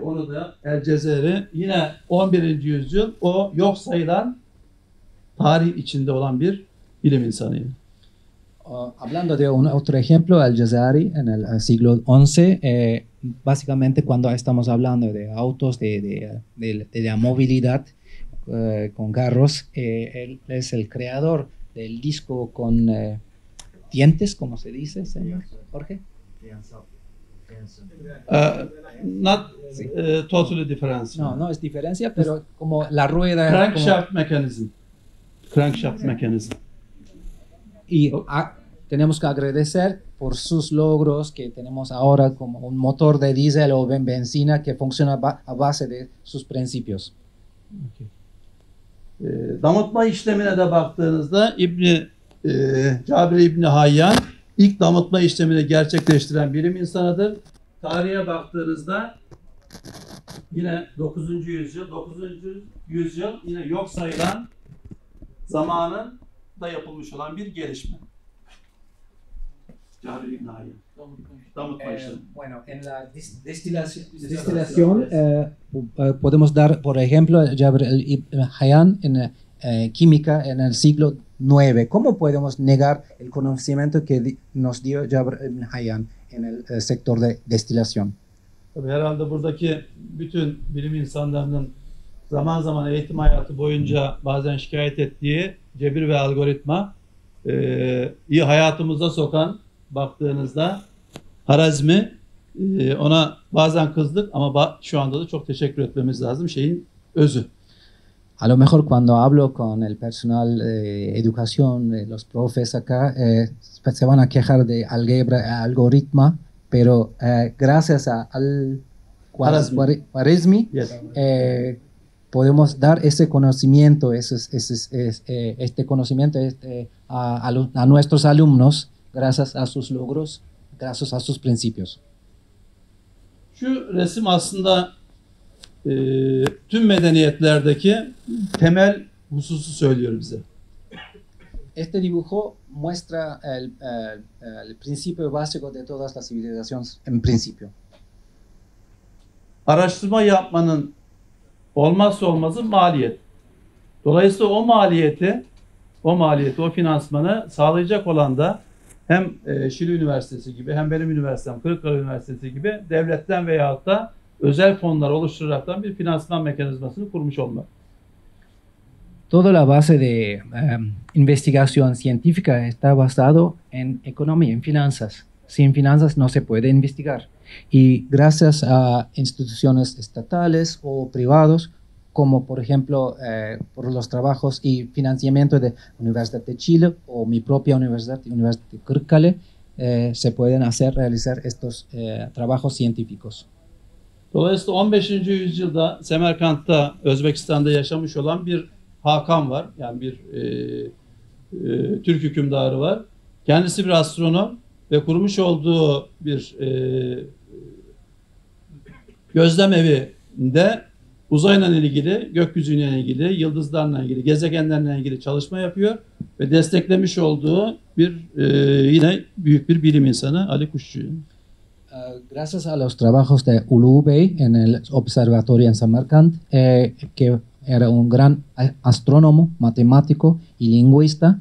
Onu da El-Jazari yine 11. yüzyıl o yok sayılan tarih içinde olan bir bilim insanıydı. Hablando de un otro ejemplo, Al-Jazari en el siglo XI, básicamente cuando estamos hablando de autos, de la movilidad con carros, él es el creador del disco con dientes, como se dice, señor Jorge. Not totally different. No es diferencia, pero como la rueda. Crankshaft mechanism. Crankshaft mechanism. Y tenemos que agradecer por sus logros que tenemos ahora como un motor de diésel o benzina que funciona a base de sus principios. Okay. Damıtma işlemine de baktığınızda Jabir ibn Hayyan ilk damıtma işlemini gerçekleştiren bilim insanıdır. Tarihe baktığınızda yine 9. yüzyıl yine yok sayılan zamanın da yapılmış olan bir gelişme. Bueno, en la destilación podemos dar, por ejemplo, Jabir ibn Hayyan en química en el siglo IX. ¿Cómo podemos negar el conocimiento que nos dio Jabir ibn Hayyan en el sector de destilación? Herhalde buradaki bütün bilim insanlarının zaman zaman eğitim hayatı boyunca bazen şikayet ettiği cebir ve algoritma iyi hayatımıza sokan baktığınızda Harazmi ona bazen kızdık ama şu anda da çok teşekkür etmemiz lazım şeyin özü. A lo mejor cuando hablo con el personal de educación, los profes acá, se van a quejar de álgebra, algoritma, pero gracias a Al-Khwarizmi podemos dar ese conocimiento, a nuestros alumnos gracias a sus logros, gracias a sus principios. Şu resim aslında tüm medeniyetlerdeki temel hususu söylüyor bize. Este dibujo muestra el principio básico de todas las civilizaciones en principio. Araştırma yapmanın olmazsa olmazı maliyet. Dolayısıyla o finansmanı sağlayacak olan da hem Şili Üniversitesi gibi, hem benim üniversitem Kırıkkale Üniversitesi gibi devletten veyahut da özel fonlar oluşturaraktan bir finansman mekanizmasını kurmuş olmak. Toda la base de investigación científica está basado en economía, en finanzas. Sin finanzas no se puede investigar. Y gracias a instituciones estatales o privados, como por ejemplo por los trabajos y financiamiento de Universidad de Chile o mi propia universidad, Universidad de Kırıkkale, se pueden realizar estos trabajos científicos. Dolayısıyla 15. yüzyılda Semerkant'ta, Özbekistan'da yaşamış olan bir Hakan var, yani bir Türk hükümdarı var. Kendisi bir astronom ve kurmuş olduğu bir gözlem evinde uzayla ilgili, gökyüzüyle ilgili, yıldızlarla ilgili, gezegenlerle ilgili çalışma yapıyor ve desteklemiş olduğu bir yine büyük bir bilim insanı Ali Kuşçu. Gracias a los trabajos de Ulugh Beg en el observatorio en Samarkand, que era un gran astrónomo, matemático y lingüista,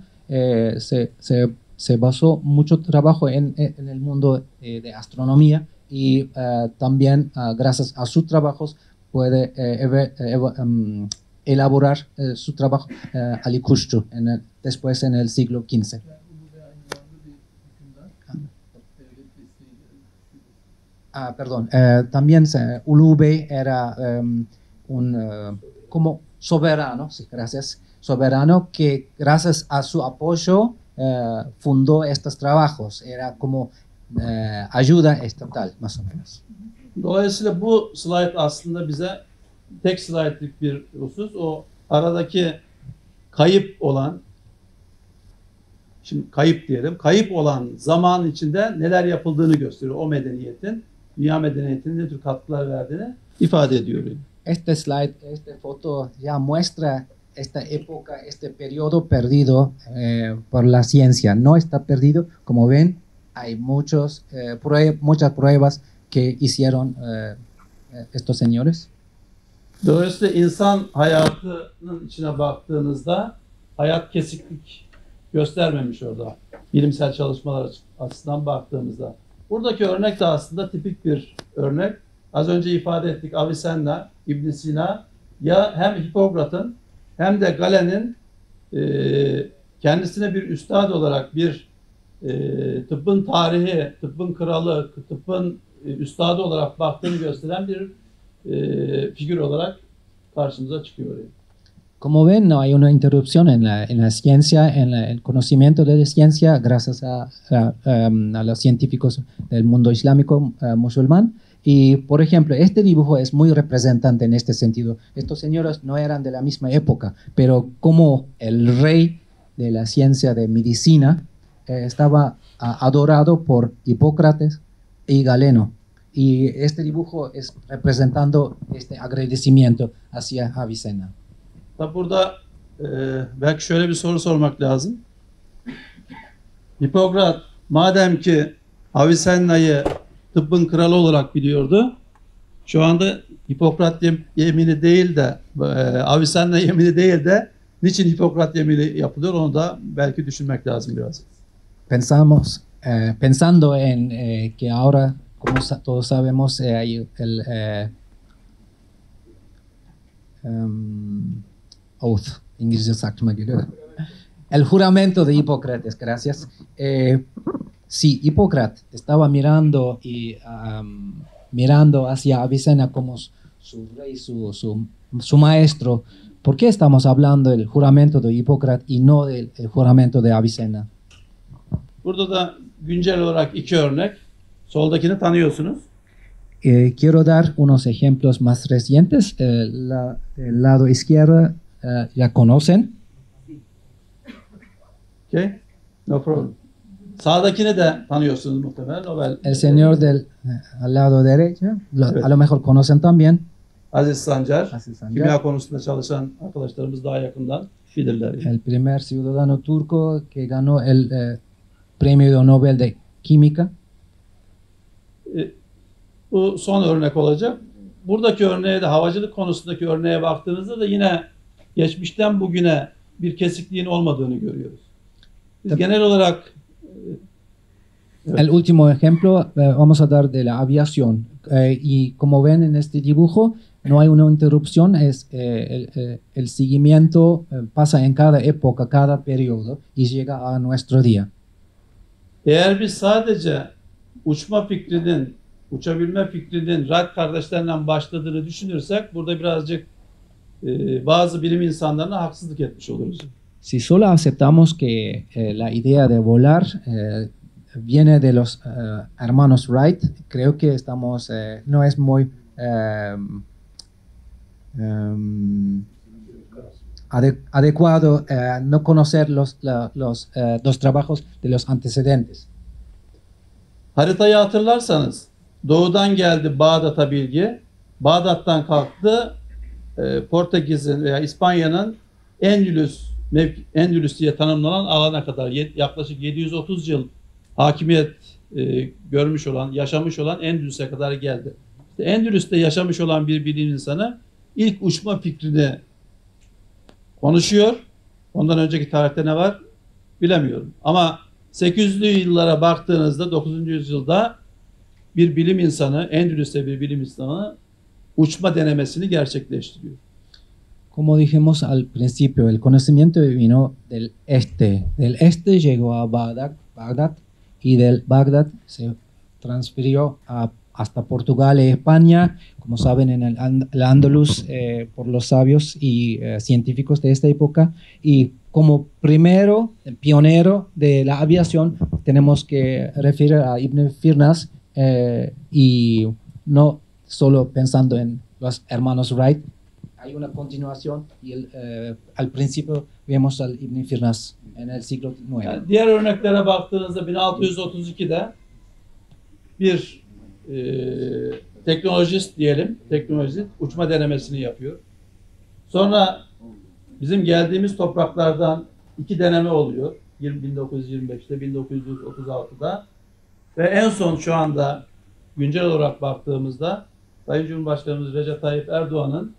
se basó mucho trabajo en el mundo de astronomía y también gracias a sus trabajos puede elaborar su trabajo Ali Kuşçu después en el siglo XV. Ah, perdón. También Ulugh Beg era como soberano, sí, gracias, soberano que gracias a su apoyo fundó estos trabajos. Era como ayuda estatal, más o menos. Dolayısıyla bu slide aslında bize tek slide'lik bir husus. O aradaki kayıp olan, şimdi kayıp diyelim, kayıp olan zaman içinde neler yapıldığını gösteriyor. O medeniyetin, dünya medeniyetinin ne tür katkılar verdiğini ifade ediyor. Este slide, esta foto ya muestra esta época, este periodo perdido por la ciencia. No está perdido, como ven, hay muchas pruebas que hicieron estos señores. Dolayısıyla insan hayatının içine baktığınızda hayat kesiklik göstermemiş orada. Bilimsel çalışmalar açısından baktığımızda. Buradaki örnek de aslında tipik bir örnek. Az önce ifade ettik Avicenna, İbn Sina ya hem Hipokrat'ın hem de Galen'in kendisine bir üstad olarak bir tıbbın tarihi, tıbbın kralı, tıbbın üstadı olarak baktığını gösteren bir figür olarak karşımıza çıkıyor. Como ven, no hay una interrupción en la ciencia, en el conocimiento de la ciencia, gracias a los científicos del mundo islámico musulmán. Y, por ejemplo, este dibujo es muy representante en este sentido. Estos señores no eran de la misma época, pero como el rey de la ciencia de medicina estaba adorado por Hipócrates y Galeno. Y este dibujo es representando este agradecimiento hacia Avicena. Tabi burada belki şöyle bir soru sormak lazım. Hipokrat madem ki Avicenna'yı tıbbın kralı olarak biliyordu, şu anda Hipokrat yemini değil de Avicenna yemini değil de niçin Hipokrat yemini yapılıyor onu da belki düşünmek lazım biraz. Pensando en que ahora como todos sabemos el oath, İngilizcesi aklıma geliyor. El juramento de Hipócrates, gracias. Sí, Hipócrates estaba mirando y mirando hacia Avicena como su rey, su maestro. ¿Por qué estamos hablando del juramento de Hipócrates y no del juramento de Avicena? Burada da güncel olarak iki örnek. Soldakini tanıyorsunuz. Quiero dar unos ejemplos más recientes. El lado izquierdo ya conocen. Okay, no problem. Sağdakini de tanıyorsunuz muhtemelen. Nobel. El señor del al lado derecho, evet. A lo mejor conocen también. Aziz Sancar. Kimya konusunda çalışan arkadaşlarımız daha yakından bilirler. El primer ciudadano turco que ganó el premio Nobel de química. Bu son örnek olacak. Buradaki örneğe de havacılık konusundaki örneğe baktığınızda da yine geçmişten bugüne bir kesikliğin olmadığını görüyoruz. Biz genel olarak evet. El último ejemplo vamos a dar de la aviación y como ven en este dibujo no hay una interrupción, es el seguimiento pasa en cada época, cada periodo y llega a nuestro día. Eğer biz sadece uçma fikrinin, uçabilme fikrinin Wright kardeşlerinden başladığını düşünürsek burada birazcık bazı bilim insanlarına haksızlık etmiş oluruz. Si solo aceptamos que la idea de volar viene de los hermanos Wright, creo que estamos no es muy adecuado no conocer los trabajos de los antecedentes. Haritayı hatırlarsanız doğudan geldi Bağdat'a bilgi, Bağdat'tan kalktı Portekiz'in veya İspanya'nın Endülüs diye tanımlanan alana kadar yaklaşık 730 yıl hakimiyet görmüş olan, yaşamış olan Endülüs'e kadar geldi. İşte Endülüs'te yaşamış olan bir bilim insanı ilk uçma fikrini konuşuyor. Ondan önceki tarihte ne var bilemiyorum. Ama 800'lü yıllara baktığınızda 9. yüzyılda bir bilim insanı, Endülüs'te bir bilim insanı uçma denemesini gerçekleştiriyor. Como dijimos al principio, el conocimiento vino del este. Del este llegó a Bagdad y del Bagdad se transfirió hasta Portugal y España, como saben en el Andaluz por los sabios y científicos de esta época. Y como primero pionero de la aviación tenemos que referir a Ibn Firnas y no solo pensando en los hermanos Wright. Hay una continuación y al principio vemos al Ibn Firnas en el siglo IX. Yani diğer örneklere baktığınızda 1632'de bir teknolojist diyelim, teknolojist uçma denemesini yapıyor. Sonra bizim geldiğimiz topraklardan iki deneme oluyor. 1925'te, 1936'da ve en son şu anda güncel olarak baktığımızda Sayın Cumhurbaşkanımız Recep Tayyip Erdoğan'ın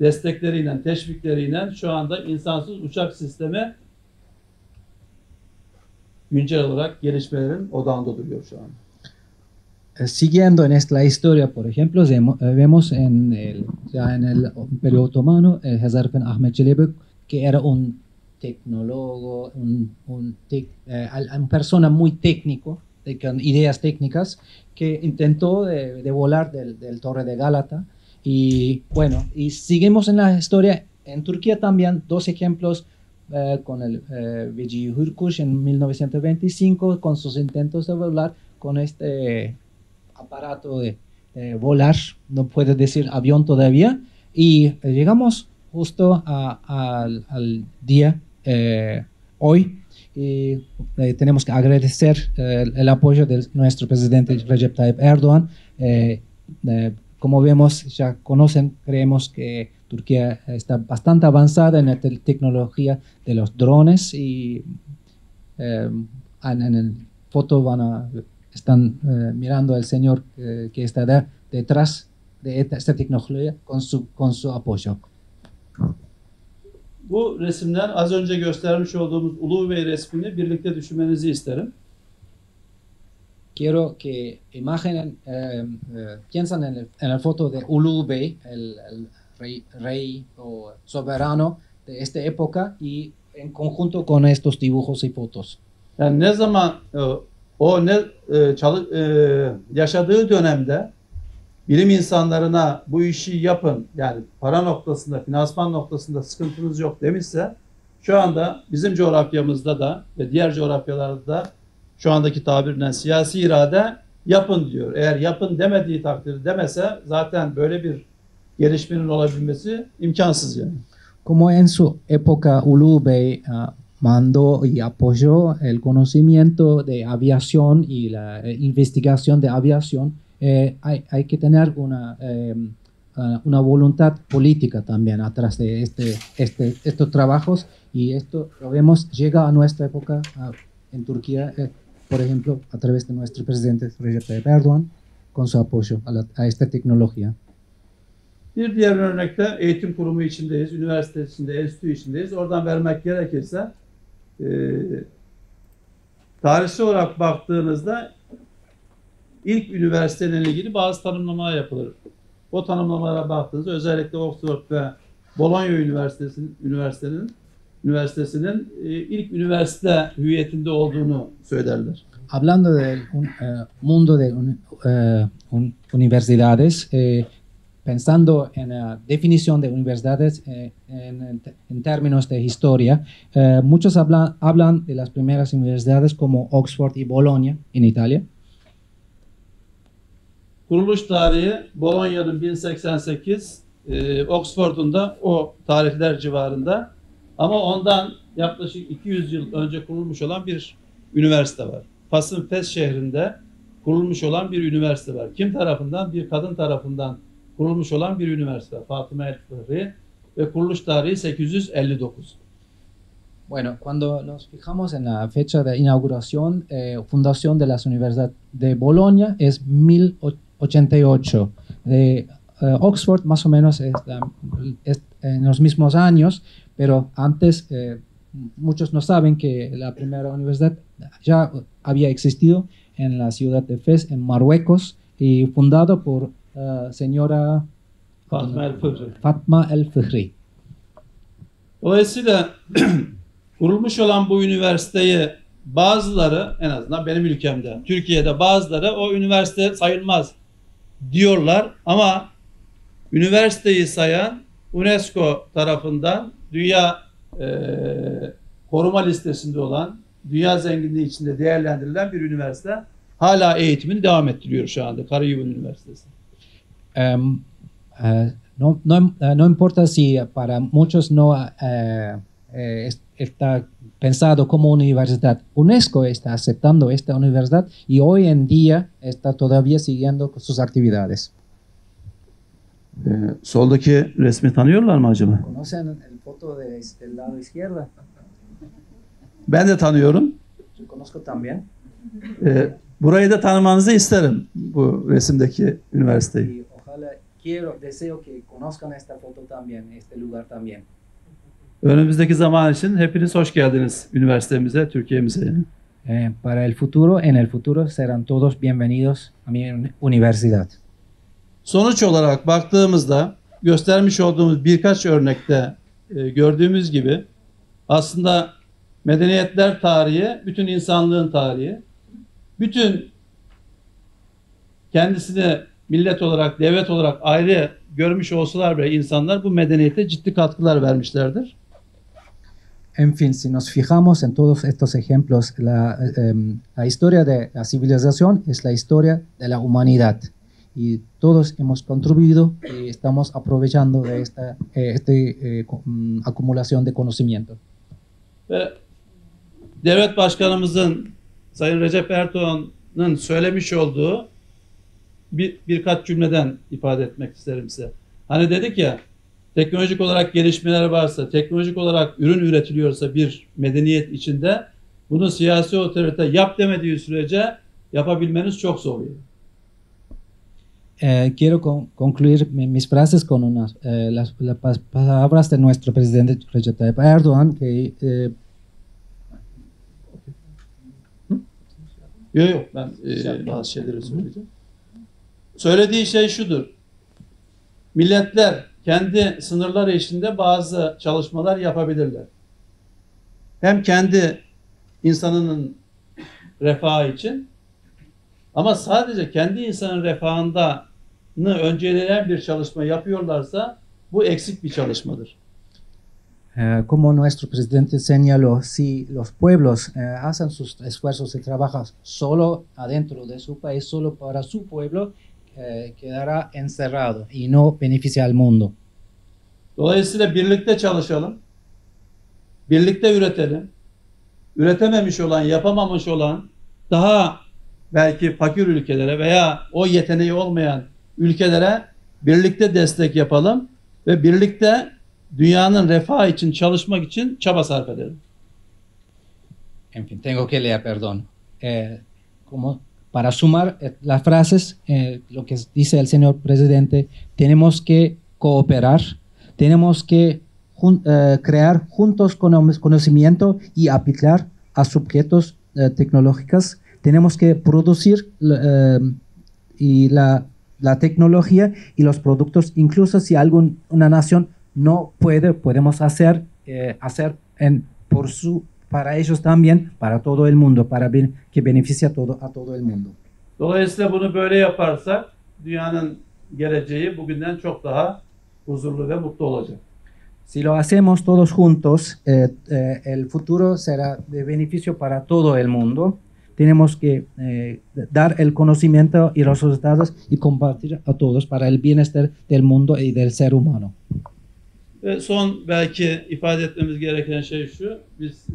destekleriyle, teşvikleriyle şu anda insansız uçak sistemi güncel olarak gelişmelerin odağında duruyor şu an. Siguiendo en esta historia, por ejemplo, vemos ya en el Imperio Otomano, Hasan Fehmi Ahmed Çelebi, que era un tecnólogo, una persona muy técnico, con ideas técnicas, que intentó de volar del Torre de Gálata. Y bueno, y seguimos en la historia. En Turquía también dos ejemplos con el Vehbi Hürkuş en 1925 con sus intentos de volar con este aparato de volar, no puedo decir avión todavía, y llegamos justo al día hoy y tenemos que agradecer el apoyo de nuestro presidente Recep Tayyip Erdoğan. Como vemos, ya conocen, creemos que Turquía está bastante avanzada en la tecnología de los drones y en el foto están mirando al señor que está detrás de esta tecnolojía con su apoyo. Bu resimden az önce göstermiş olduğumuz Ulugh Bey resmini birlikte düşünmenizi isterim. Quiero que imaginen, piensan en la foto de Ulugh Bey, el rey o soberano de esta época y en conjunto con estos dibujos y fotos. Yani ne zaman o yaşadığı dönemde bilim insanlarına bu işi yapın, yani para noktasında, finansman noktasında sıkıntınız yok demişse, şu anda bizim coğrafyamızda da ve diğer coğrafyalarda da şu andaki tabirle siyasi irade yapın diyor. Eğer yapın demediği takdirde demese zaten böyle bir gelişmenin olabilmesi imkansız yani. Como en su época Ulugh Bey mandó y apoyó el conocimiento de aviación y la investigación de aviación, hay que tener una voluntad política también atrás de estos trabajos y esto lo vemos llega a nuestra época en Turquía, por ejemplo, a través de nuestro presidente Recep Tayyip Erdoğan con su apoyo a esta tecnología. Bir diğer örnekte eğitim kurumu içindeyiz, üniversite içinde, enstitü içindeyiz. Oradan vermek gerekirse tarihsel olarak baktığınızda İlk üniversitelerle ilgili bazı tanımlamalar yapılır. O tanımlamalara baktığınızda özellikle Oxford ve Bologna Üniversitesi'nin ilk üniversite hüviyetinde olduğunu söylerler. Hablando del mundo de universidades, pensando en la definición de universidades en términos de historia, muchos hablan de las primeras universidades como Oxford y Bologna en Italia. Kuruluş tarihi Bologna'nın 1088, Oxford'un da o tarihler civarında ama ondan yaklaşık 200 yıl önce kurulmuş olan bir üniversite var. Fas'ın Fes şehrinde kurulmuş olan bir üniversite var. Kim tarafından? Bir kadın tarafından kurulmuş olan bir üniversite. Fatima al-Fihri ve kuruluş tarihi 859. Bueno, cuando nos fijamos en la fecha de inauguración, fundación de la Universidad de Bolonia es 1088. De Oxford más o menos es en los mismos años, pero antes muchos no saben que la primera universidad ya había existido en la ciudad de Fez, en Marruecos, y fundado por señora Fatima al-Fihri. Dolayısıyla kurulmuş olan bu üniversiteyi bazıları, en azından benim ülkemde, Türkiye'de bazıları o üniversite sayılmaz diyorlar ama üniversiteyi sayan UNESCO tarafından dünya koruma listesinde olan, dünya zenginliği içinde değerlendirilen bir üniversite hala eğitimini devam ettiriyor şu anda, Karayibin Üniversitesi. No importa si para muchos no está pensado como universidad. UNESCO está aceptando esta universidad y hoy en día está todavía siguiendo sus actividades. Soldaki resmi tanıyorlar mı acaba? ¿Conocen el foto del lado izquierdo? Ben de tanıyorum. Conozco también. Burayı da tanımanızı isterim, bu resimdeki üniversiteyi. Deseo que conozcan esta foto también, este lugar también. Önümüzdeki zaman için hepiniz hoş geldiniz üniversitemize, Türkiye'mize. Para el futuro, en el futuro serán todos bienvenidos a mi universidad. Sonuç olarak baktığımızda göstermiş olduğumuz birkaç örnekte gördüğümüz gibi aslında medeniyetler tarihi, bütün insanlığın tarihi, bütün kendisini millet olarak, devlet olarak ayrı görmüş olsalar bile insanlar bu medeniyete ciddi katkılar vermişlerdir. En fin, si nos fijamos en todos estos ejemplos, la historia de la civilización es la historia de la humanidad. Y todos hemos contribuido y estamos aprovechando de esta acumulación de conocimiento. Ve devlet başkanımızın Sayın Recep Erdoğan'ın söylemiş olduğu birkaç cümleden ifade etmek isterim size. Hani dedik ya, teknolojik olarak gelişmeler varsa, teknolojik olarak ürün üretiliyorsa bir medeniyet içinde, bunu siyasi otorite yap demediği sürece yapabilmeniz çok zor. Quiero concluir mis frases con unas las palabras de nuestro presidente Recep Tayyip Erdoğan que Yok ben bazı şeyleri söyleyeceğim. Söylediği şey şudur. Milletler kendi sınırları içinde bazı çalışmalar yapabilirler. Hem kendi insanının refahı için, ama sadece kendi insanın refahını önceleyen bir çalışma yapıyorlarsa bu eksik bir çalışmadır. Como nuestro presidente señaló, si los pueblos hacen sus esfuerzos y trabajan solo adentro de su país, solo para su pueblo, quedará encerrado y no beneficia al mundo. Dolayısıyla birlikte çalışalım, birlikte üretelim. Üretememiş olan, yapamamış olan, daha belki fakir ülkelere veya o yeteneği olmayan ülkelere birlikte destek yapalım ve birlikte dünyanın refahı için, çalışmak için çaba sarf edelim. En fin, tengo que leer, perdón. Como para sumar las frases, lo que dice el señor presidente, tenemos que cooperar, tenemos que crear juntos conocimiento y aplicar a sujetos tecnológicos. Tenemos que producir y la tecnología y los productos, incluso si una nación no puede, podemos hacer, para ellos también, para todo el mundo, para que beneficie a todo el mundo. Dolayısıyla bunu böyle yaparsak dünyanın geleceği bugünden çok daha huzurlu ve mutlu olacak. Si lo hacemos todos juntos, el futuro será de beneficio para todo el mundo. Tenemos que dar el conocimiento y los resultados y compartir a todos para el bienestar del mundo y del ser humano. Son belki ifade etmemiz gereken şey şu, biz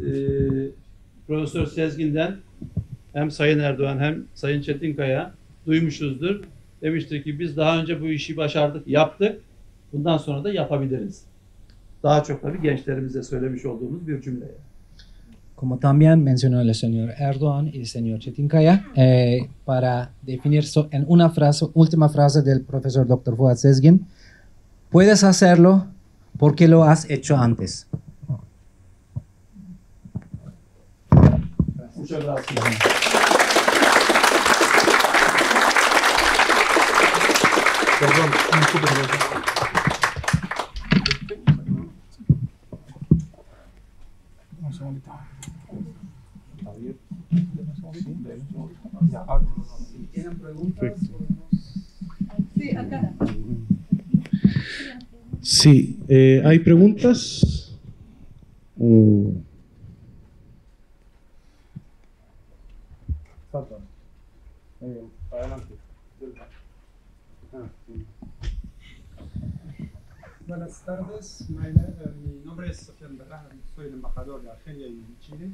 Profesör Sezgin'den hem Sayın Erdoğan hem Sayın Çetinkaya duymuşuzdur. Demiştir ki biz daha önce bu işi başardık, yaptık, bundan sonra da yapabiliriz. Daha çok tabii gençlerimize söylemiş olduğumuz bir cümle. Como también mencionó el señor Erdoğan y el señor Çetinkaya, para definir en una frase, última frase del profesor Dr. Fuat Sezgin, puedes hacerlo porque lo has hecho antes. Gracias. Muchas gracias. Sí, ¿hay preguntas? Adelante. Buenas tardes, mi nombre es Sofian Berraja, soy el embajador de Argelia y Chile.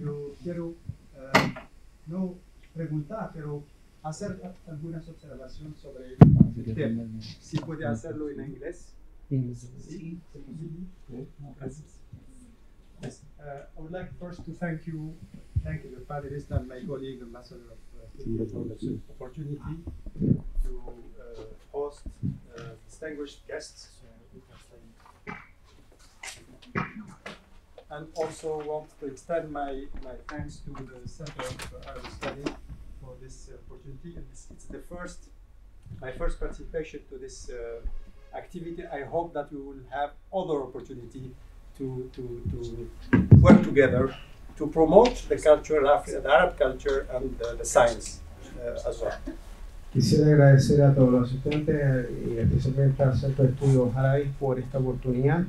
Yo quiero, no preguntar, pero hacer algunas observaciones sobre el tema. Si puede hacerlo en inglés. Sí, es posible. Gracias. I would like first to thank you, your panelists and my colleague, Ambassador of India, for the opportunity to host distinguished guests. And also want to extend my thanks to the Center of Arab Study for this opportunity. And it's my first participation to this activity. I hope that we will have other opportunity to work together to promote the culture, the Arab culture, and the science as well. Quisiera agradecer a todos los asistentes y especialmente al Centro de Estudios Árabes por esta oportunidad.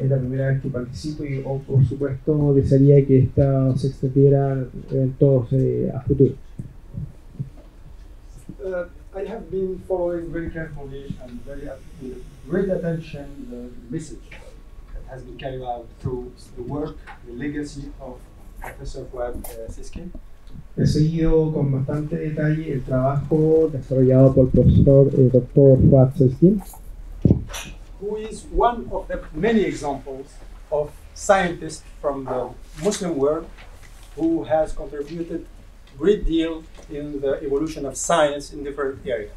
Es la primera vez que participo y por supuesto desearía que esta se extendiera todos a futuro. I have been following very carefully and with great attention the message that has been carried out through the work, the legacy of profesor Fuat Sezgin. He seguido con bastante detalle el trabajo desarrollado por el profesor Dr. Fuat Sezgin, who is one of the many examples of scientists from the Muslim world who has contributed a great deal in the evolution of science in different areas.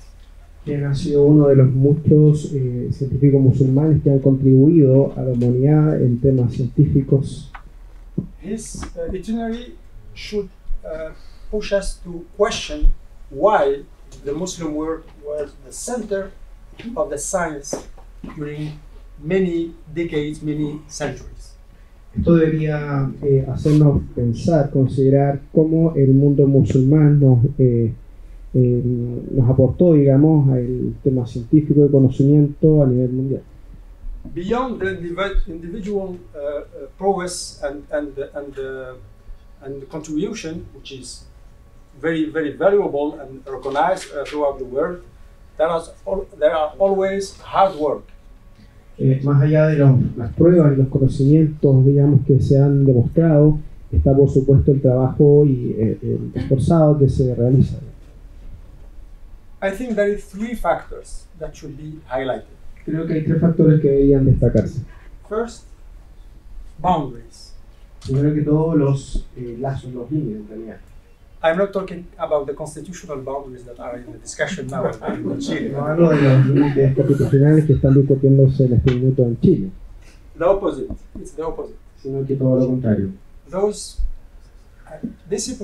Quien ha sido uno de los muchos científicos musulmanes que han contribuido a la humanidad en temas científicos. His itinerary should push us to question why the Muslim world was the center of the science during many decades, many centuries. Esto debería hacernos pensar, considerar cómo el mundo musulmán nos aportó, digamos, al tema científico y conocimiento a nivel mundial. Beyond the individual prowess and contribution, which is very, very valuable and recognized throughout the world, there are always hard work. Más allá de las pruebas y los conocimientos, digamos, que se han demostrado, está por supuesto el trabajo y el esforzado que se realiza. I think there are three factors that should be highlighted. Creo que hay tres factores que deberían destacarse. First, boundaries. Primero que todo, los lazos, los límites en realidad. I'm not talking about the constitutional boundaries that are in the discussion now in Chile. No hablo de los límites constitucionales que están discutiéndose en este minuto en Chile. The opposite. It's the opposite. Sino que todo lo contrario. This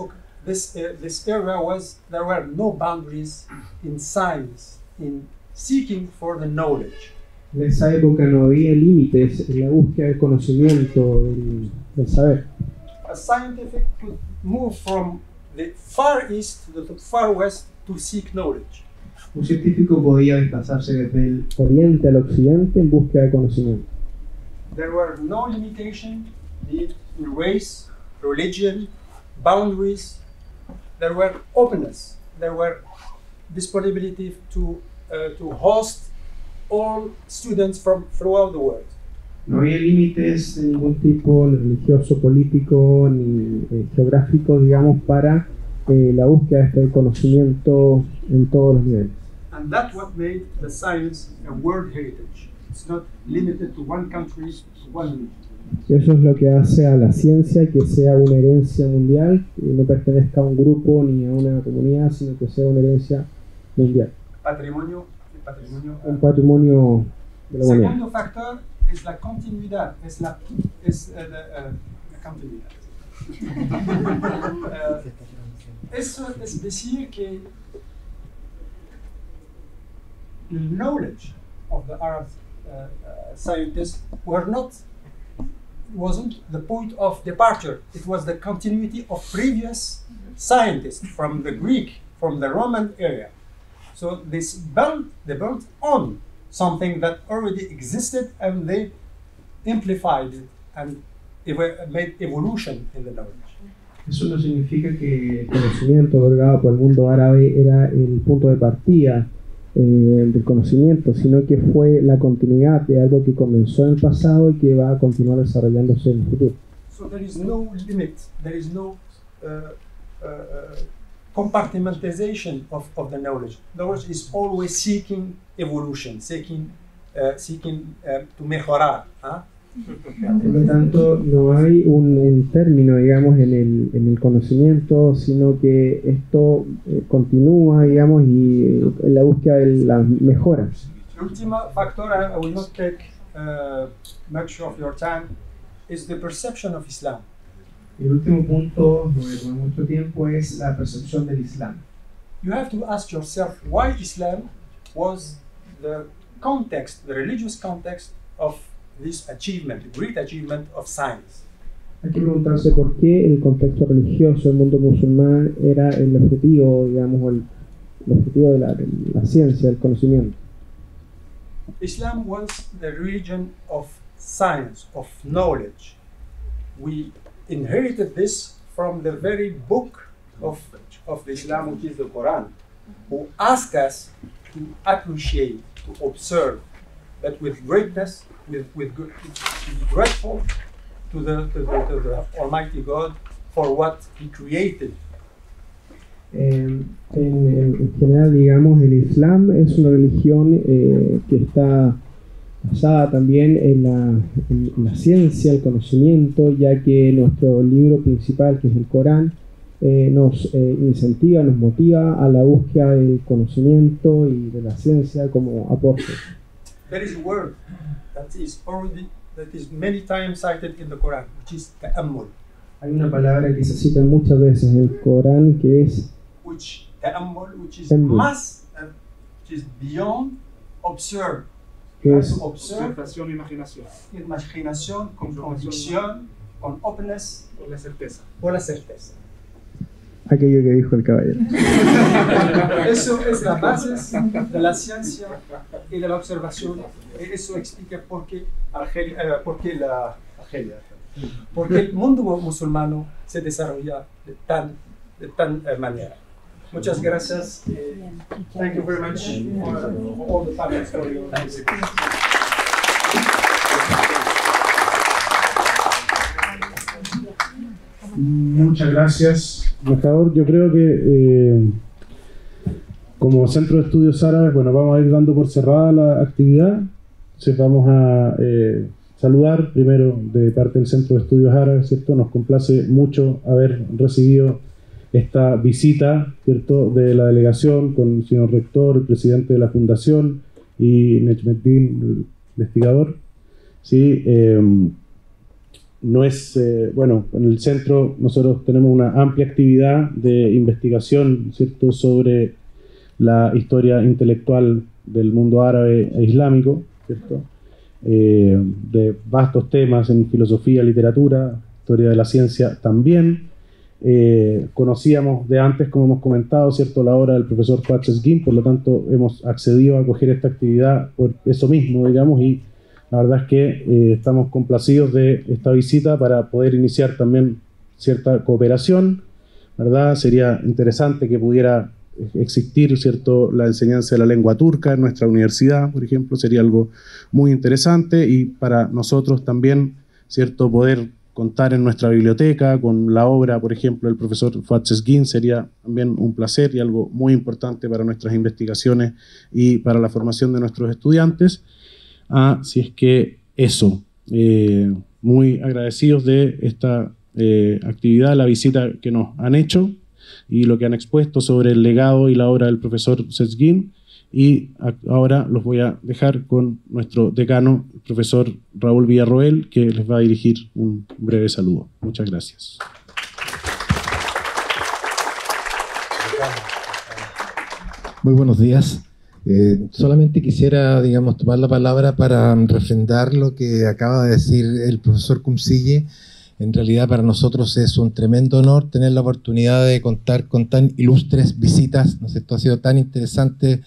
era was, there were no boundaries in science, in seeking for the knowledge. En esa época no había límites en la búsqueda del conocimiento, del saber. A scientific could move from the far east to the far west to seek knowledge. Un científico podía desplazarse desde el oriente al occidente en búsqueda de conocimiento. There were no limitations, be it in race, religion, boundaries. There were openness, there were disponibility to host all students from throughout the world. No había límites de ningún tipo, religioso, político, ni geográfico, digamos, para la búsqueda de este conocimiento en todos los niveles. And that's what made the science a world heritage. It's not limited to one country, to one. Eso es lo que hace a la ciencia que sea una herencia mundial, que no pertenezca a un grupo ni a una comunidad, sino que sea una herencia mundial. Un patrimonio de la humanidad. El segundo factor es la continuidad. Eso es decir que el knowledge of the Arab scientists were not wasn't the point of departure. It was the continuity of previous scientists from the Greek, from the Roman area. So this they built on something that already existed, and they amplified it and made evolution in the knowledge. Eso no significa que el conocimiento otorgado por el mundo árabe era el punto de partida del conocimiento, sino que fue la continuidad de algo que comenzó en el pasado y que va a continuar desarrollándose en el futuro. So there is no limit, there is no compartmentalization of the knowledge. Knowledge is always seeking evolution, seeking to mejorar. Por lo tanto, no hay un término, digamos, en el conocimiento, sino que esto continúa, digamos, y en la búsqueda de las mejoras. El último factor, I will not take much of your time, is the perception of Islam. El último punto, no voy a tomar mucho tiempo, es la percepción del Islam. You have to ask yourself why Islam was the context, the religious context of this achievement, great achievement of science. Hay que preguntarse por qué el contexto religioso del mundo musulmán era el objetivo, digamos, el objetivo de la ciencia, el conocimiento. Islam was the religion of science, of knowledge. We inherited this from the very book of Islam, which is the Quran, who asks us to appreciate, to observe, but with greatness, with grateful to the Almighty God for what he created. En general, digamos, el Islam es una religión que está basada también en la ciencia, el conocimiento, ya que nuestro libro principal, que es el Corán, nos incentiva, nos motiva a la búsqueda del conocimiento y de la ciencia como apóstol. There is a word that is many times cited in the Quran, which is ta'ammul. Hay una palabra que se cita muchas veces en el Corán que es which is beyond observe. Que es observación, imaginación, con convicción, con openness, por la certeza. Aquello que dijo el caballero. Eso es la base de la ciencia y de la observación. Eso explica por qué el mundo musulmano se desarrolla de tan manera. Muchas gracias. Thank you very much for all the panelists for your participation. Muchas gracias, embajador. Yo creo que como Centro de Estudios Árabes, bueno, vamos a ir dando por cerrada la actividad. Entonces vamos a saludar primero de parte del Centro de Estudios Árabes, ¿cierto? Nos complace mucho haber recibido esta visita, ¿cierto?, de la delegación con el señor rector, el presidente de la fundación y Necmettin, el investigador. Sí, no es, bueno, en el centro nosotros tenemos una amplia actividad de investigación, ¿cierto?, sobre la historia intelectual del mundo árabe e islámico, ¿cierto? De vastos temas en filosofía, literatura, historia de la ciencia también. Conocíamos de antes, como hemos comentado, ¿cierto?, la obra del profesor Fuat Sezgin, por lo tanto hemos accedido a coger esta actividad por eso mismo, digamos, y la verdad es que estamos complacidos de esta visita para poder iniciar también cierta cooperación, ¿verdad? Sería interesante que pudiera existir, ¿cierto?, la enseñanza de la lengua turca en nuestra universidad, por ejemplo, sería algo muy interesante, y para nosotros también, ¿cierto?, poder contar en nuestra biblioteca con la obra, por ejemplo, del profesor Fuat Sezgin sería también un placer y algo muy importante para nuestras investigaciones y para la formación de nuestros estudiantes. Así es que eso, muy agradecidos de esta actividad, la visita que nos han hecho y lo que han expuesto sobre el legado y la obra del profesor Sezgin. Y ahora los voy a dejar con nuestro decano, el profesor Raúl Villarroel, que les va a dirigir un breve saludo. Muchas gracias. Muy buenos días. Solamente quisiera, digamos, tomar la palabra para refrendar lo que acaba de decir el profesor Cumsille. En realidad para nosotros es un tremendo honor tener la oportunidad de contar con tan ilustres visitas, ¿no es cierto? Ha sido tan interesante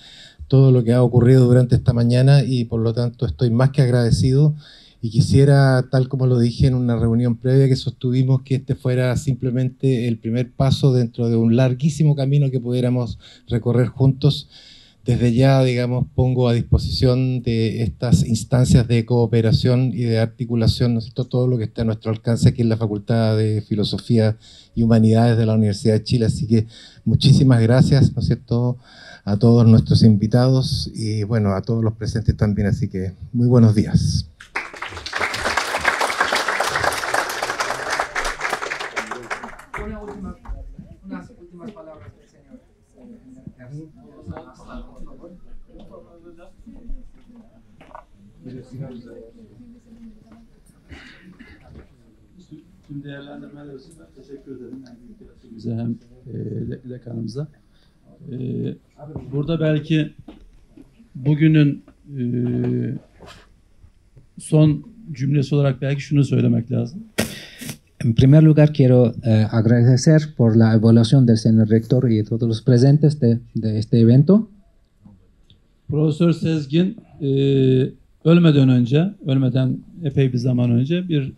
todo lo que ha ocurrido durante esta mañana y por lo tanto estoy más que agradecido y quisiera, tal como lo dije en una reunión previa que sostuvimos, que este fuera simplemente el primer paso dentro de un larguísimo camino que pudiéramos recorrer juntos. Desde ya, digamos, pongo a disposición de estas instancias de cooperación y de articulación, ¿no es cierto?, todo lo que está a nuestro alcance aquí en la Facultad de Filosofía y Humanidades de la Universidad de Chile. Así que muchísimas gracias, ¿no es cierto?, a todos nuestros invitados y, bueno, a todos los presentes también. Así que muy buenos días. Unas últimas palabras del señor. Tüm değerlendirmeler için teşekkür ederim. Bize hem dekanımıza. Burada belki bugünün son cümlesi olarak belki şunu söylemek lazım. En primer lugar, quiero agradecer por la evaluación del señor rector y de todos los presentes de este evento. Profesör Sezgin ölmeden önce, ölmeden epey bir zaman önce bir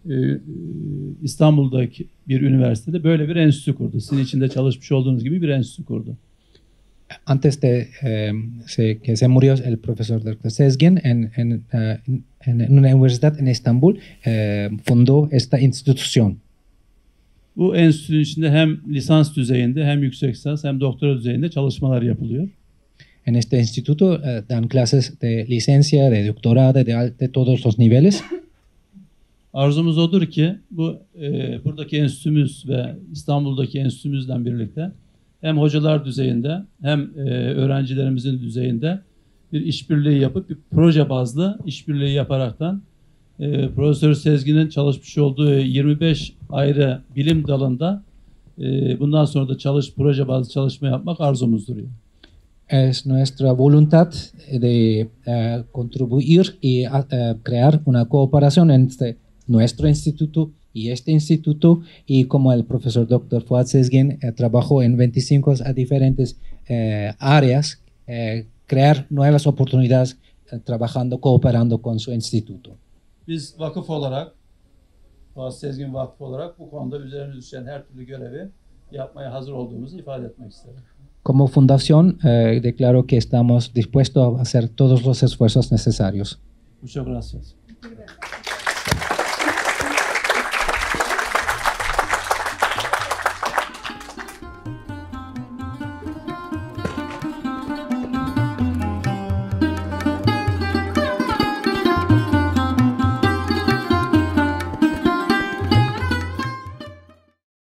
İstanbul'daki bir üniversitede böyle bir enstitü kurdu. Sizin içinde çalışmış olduğunuz gibi bir enstitü kurdu. Antes de que se murió el profesor Dr. Sezgin en una universidad en Estambul fundó esta institución. Bu enstitünün içinde hem lisans düzeyinde hem yüksek lisans hem doktora düzeyinde çalışmalar yapılıyor. En este instituto dan clases de licencia, de doctorado, de todos los niveles. Arzumuz odur ki bu buradaki enstitümüz ve İstanbul'daki enstitümüzle birlikte hem hocalar düzeyinde hem öğrencilerimizin düzeyinde bir işbirliği yapıp bir proje bazlı işbirliği yaparaktan Profesör Sezgin'in çalışmış olduğu 25 ayrı bilim dalında bundan sonra da proje bazlı çalışma yapmak arzumuzdur. Es nuestra voluntad de contribuir y crear una cooperación entre nuestro instituto y este instituto, y como el profesor Dr. Fuat Sezgin trabajó en 25 diferentes áreas, crear nuevas oportunidades trabajando, cooperando con su instituto. Biz vakıf olarak, Fuat Sezgin Vakfı olarak bu konuda üzerimize düşen her türlü görevi yapmaya hazır olduğumuzu ifade etmek isterim. Como fundación, declaro que estamos dispuestos a hacer todos los esfuerzos necesarios. Muchas gracias.